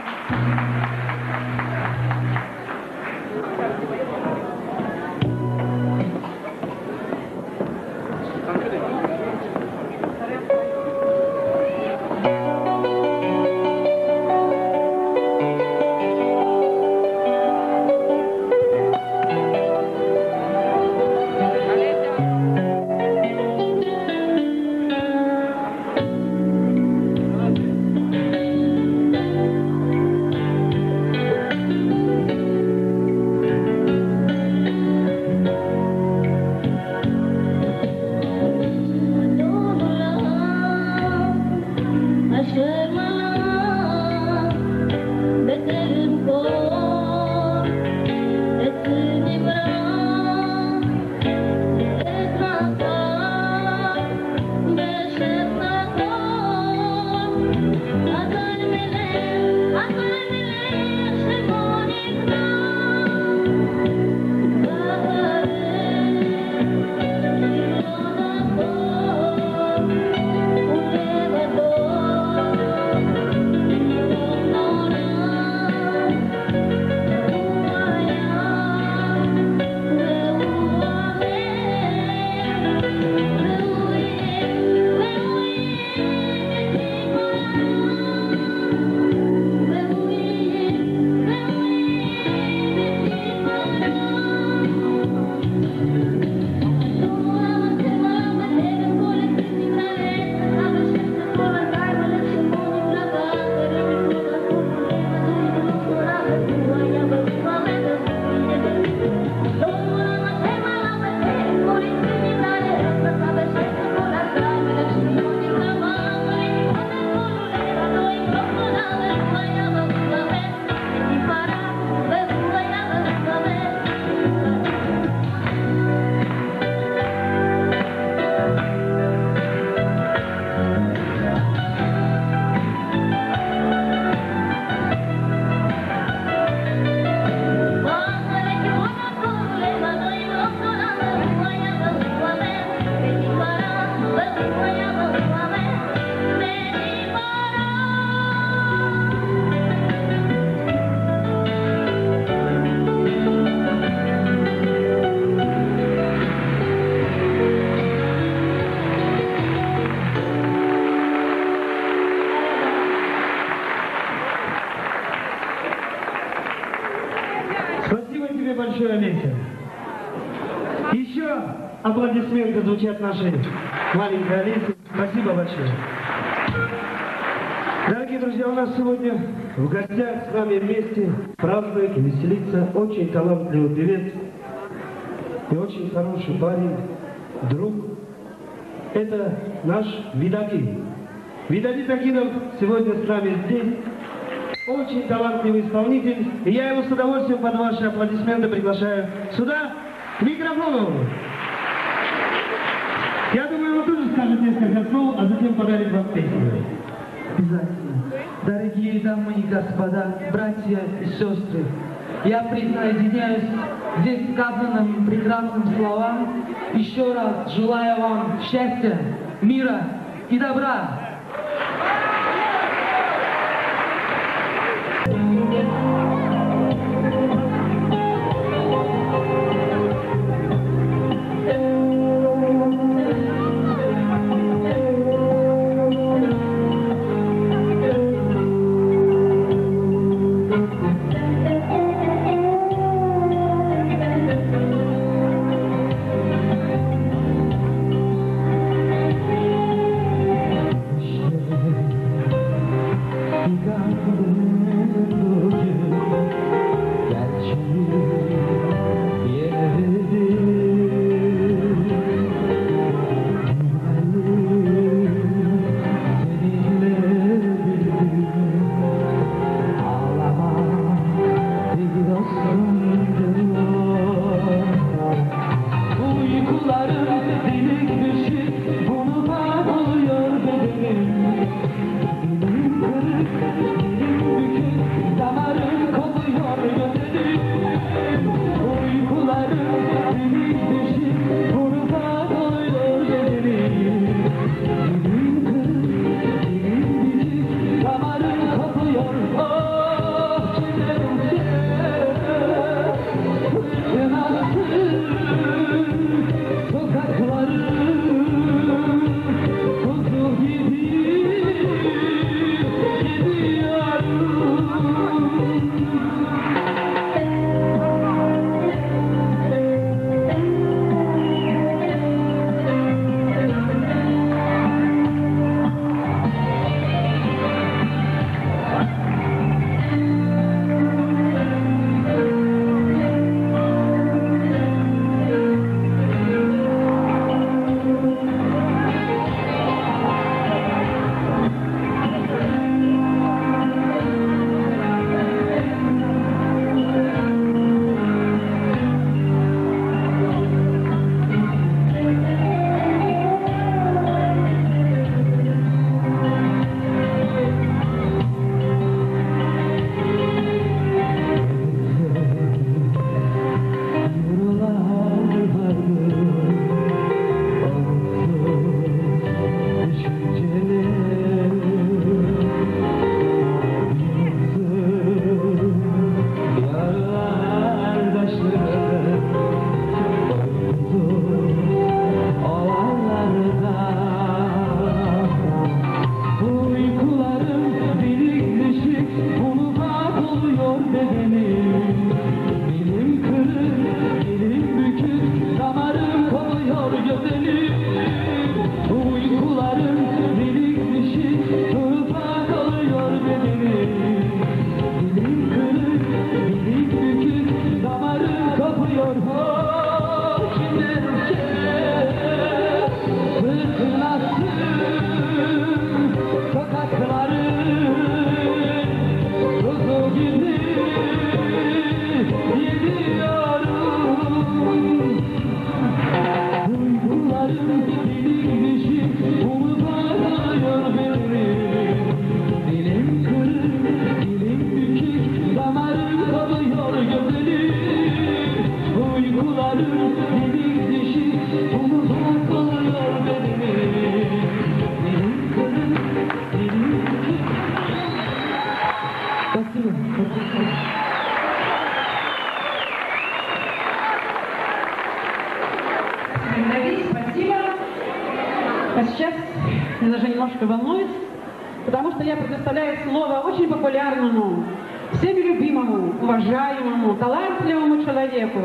Звучат наши маленькие Олеси. Спасибо большое. Дорогие друзья, у нас сегодня в гостях с нами вместе празднует и веселится очень талантливый певец и очень хороший парень, друг. Это наш Видаки. Видаки Такидов сегодня с нами здесь. Очень талантливый исполнитель. И я его с удовольствием под ваши аплодисменты приглашаю сюда, к микрофону. Я думаю, он тоже скажет несколько слов, а затем подарит вам песню. Обязательно. Дорогие дамы и господа, братья и сестры, я присоединяюсь здесь сказанным прекрасным словам. Еще раз желаю вам счастья, мира и добра. А сейчас я даже немножко волнуюсь, потому что я предоставляю слово очень популярному, всеми любимому, уважаемому, талантливому человеку.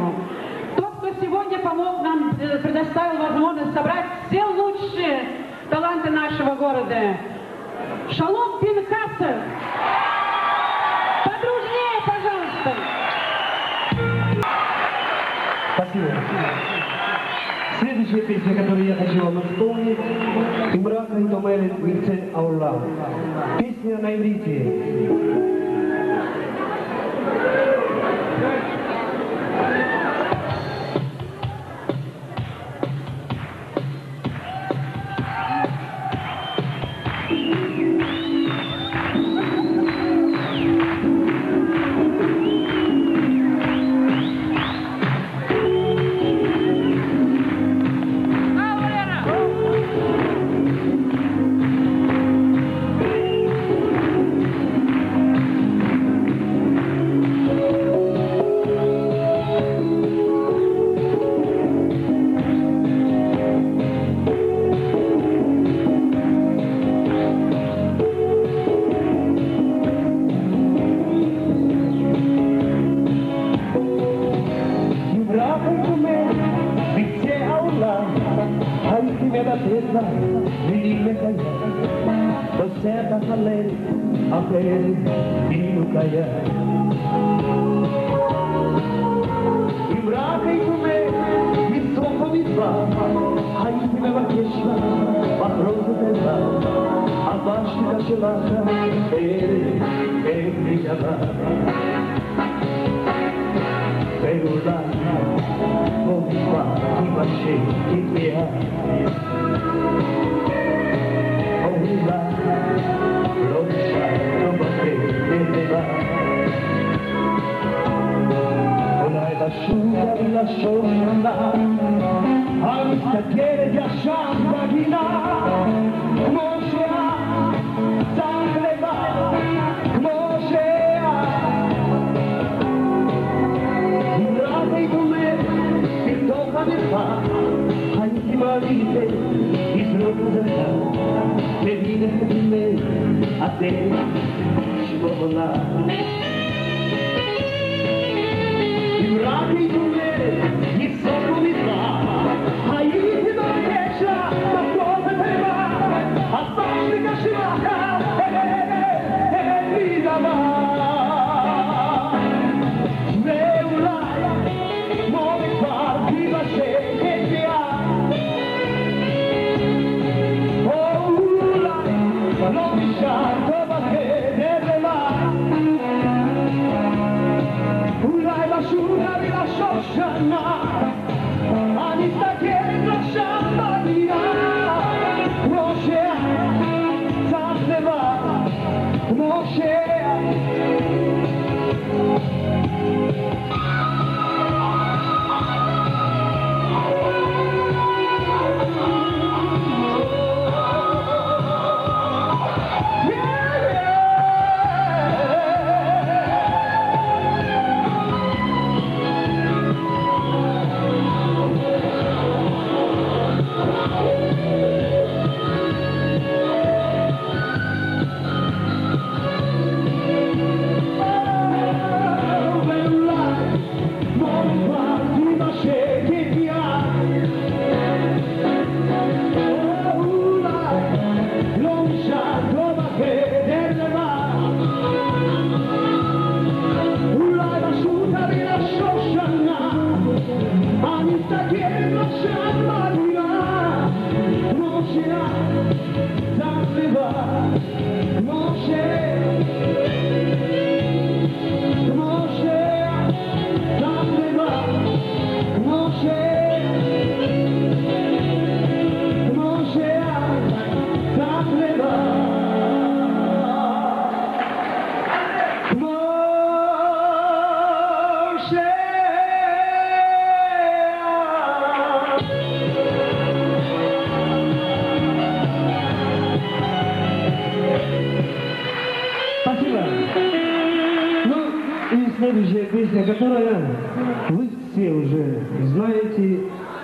Тот, кто сегодня помог нам, предоставил возможность собрать все лучшие таланты нашего города. Шалом Пинкаса! Подружнее, пожалуйста! Спасибо. Следующая песня, которую я хочу вам исполнить, «Имракан Томелин Бирце Аулла». Песня на иврите.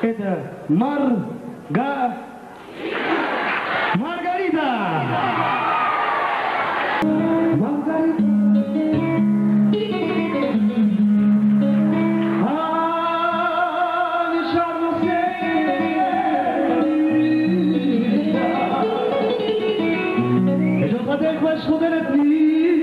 Это Марга. We're the ones who shine.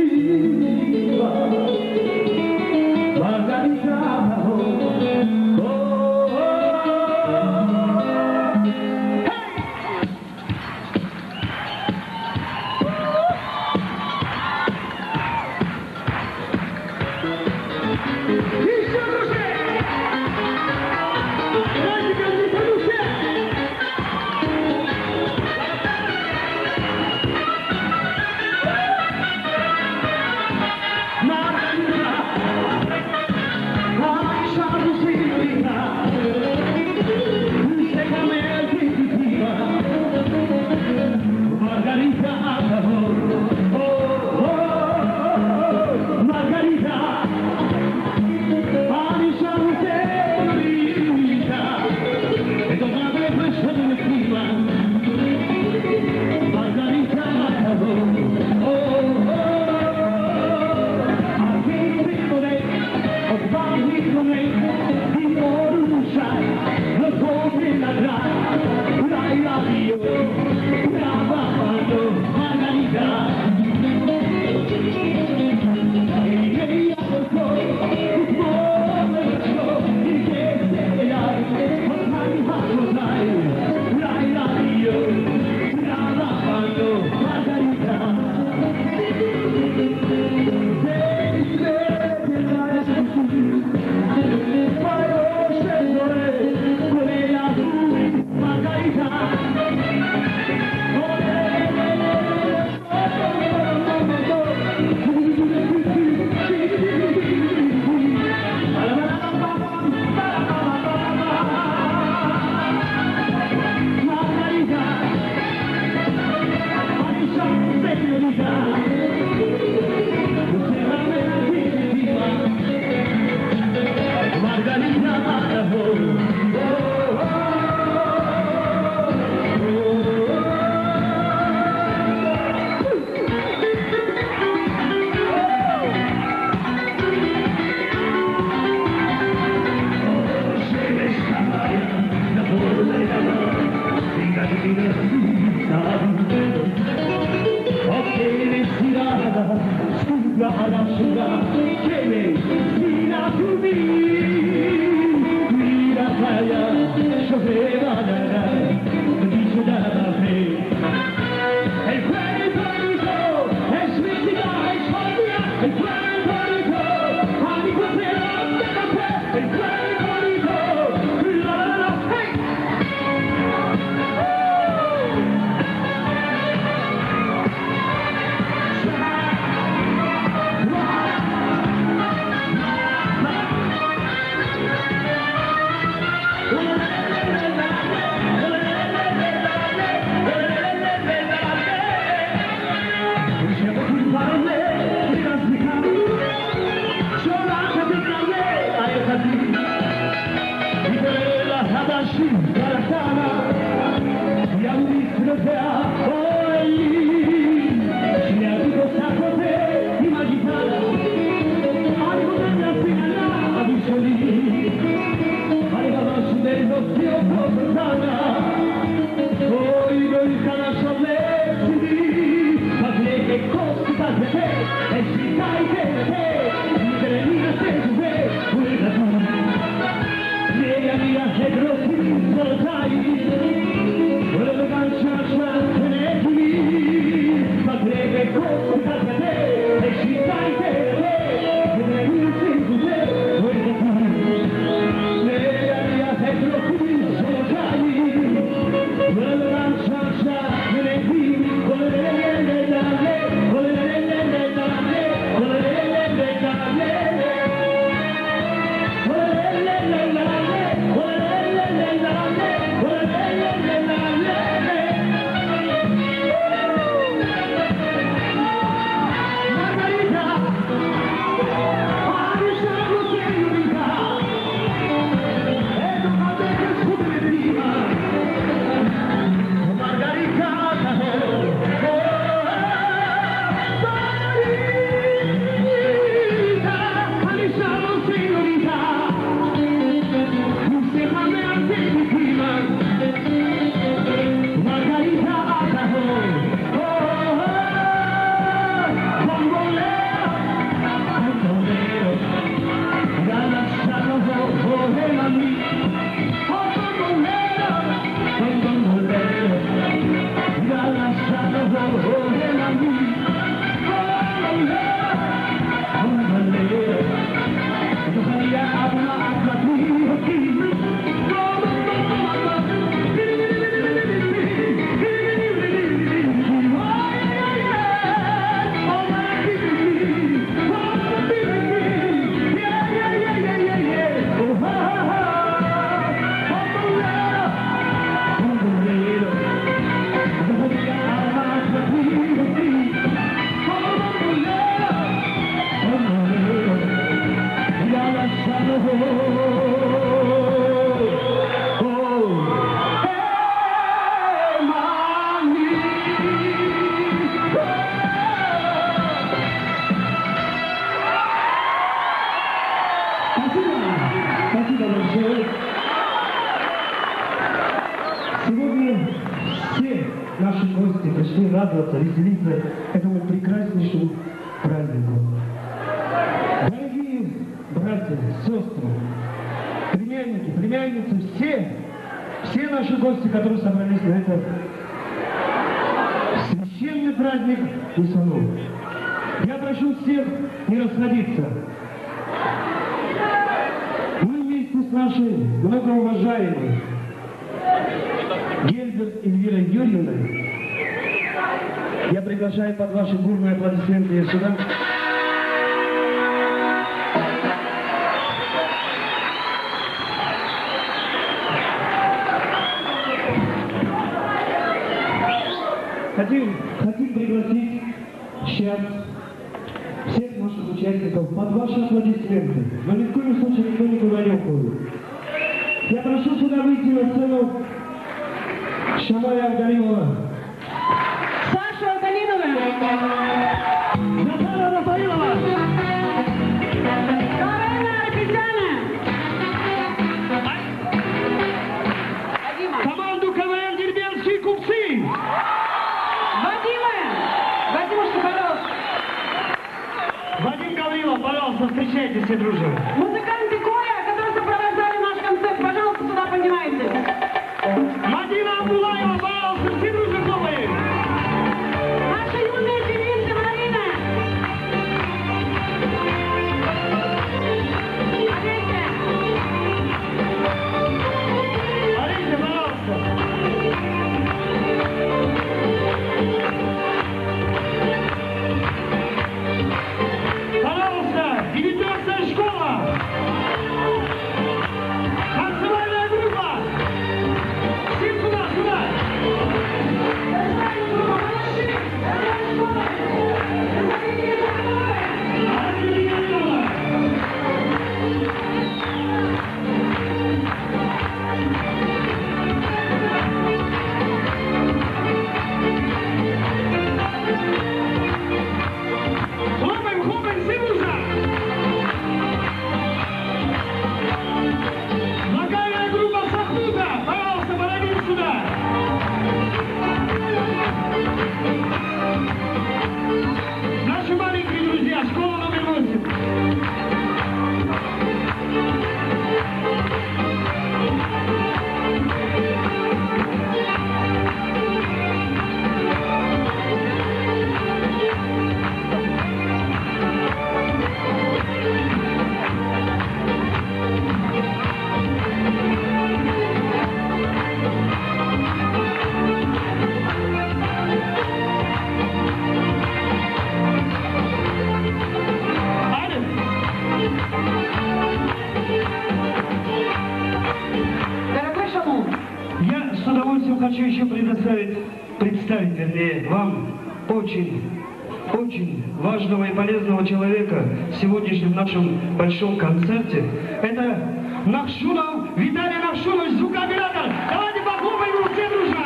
большом концерте. Это Нахшунов, Виталий Нахшунов, звукооператор. Давайте похлопаем его, все друзья.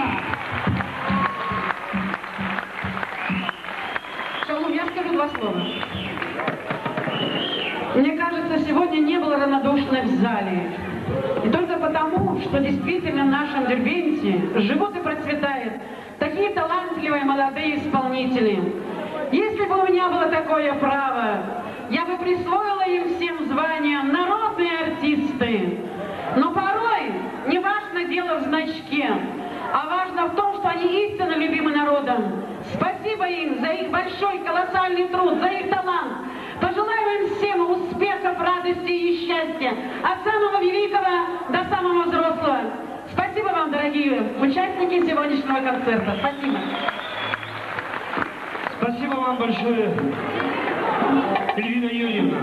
Шалум, я скажу два слова. Мне кажется, сегодня не было равнодушных в зале. И только потому, что действительно в нашем Дербенте живут и процветают такие талантливые молодые исполнители. Если бы у меня было такое право, я бы присвоила им всем звание «народные артисты». Но порой не важно дело в значке, а важно в том, что они истинно любимы народом. им за их большой колоссальный труд, за их талант. Пожелаем им всем успехов, радости и счастья от самого великого до самого взрослого. Спасибо вам, дорогие участники сегодняшнего концерта. Спасибо. Спасибо вам большое, Эльвина Юрьевна.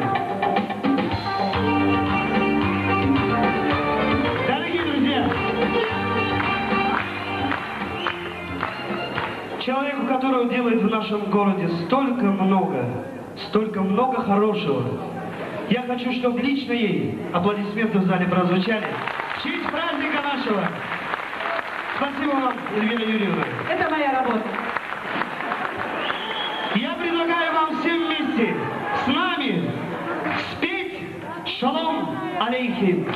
Дорогие друзья, человеку, которого делает в нашем городе столько много, столько много хорошего, я хочу, чтобы лично ей аплодисменты в зале прозвучали в честь праздника нашего. Спасибо вам, Эльвина Юрьевна. Это моя работа. Я предлагаю вам всем вместе с нами спеть «Шалом алейхи».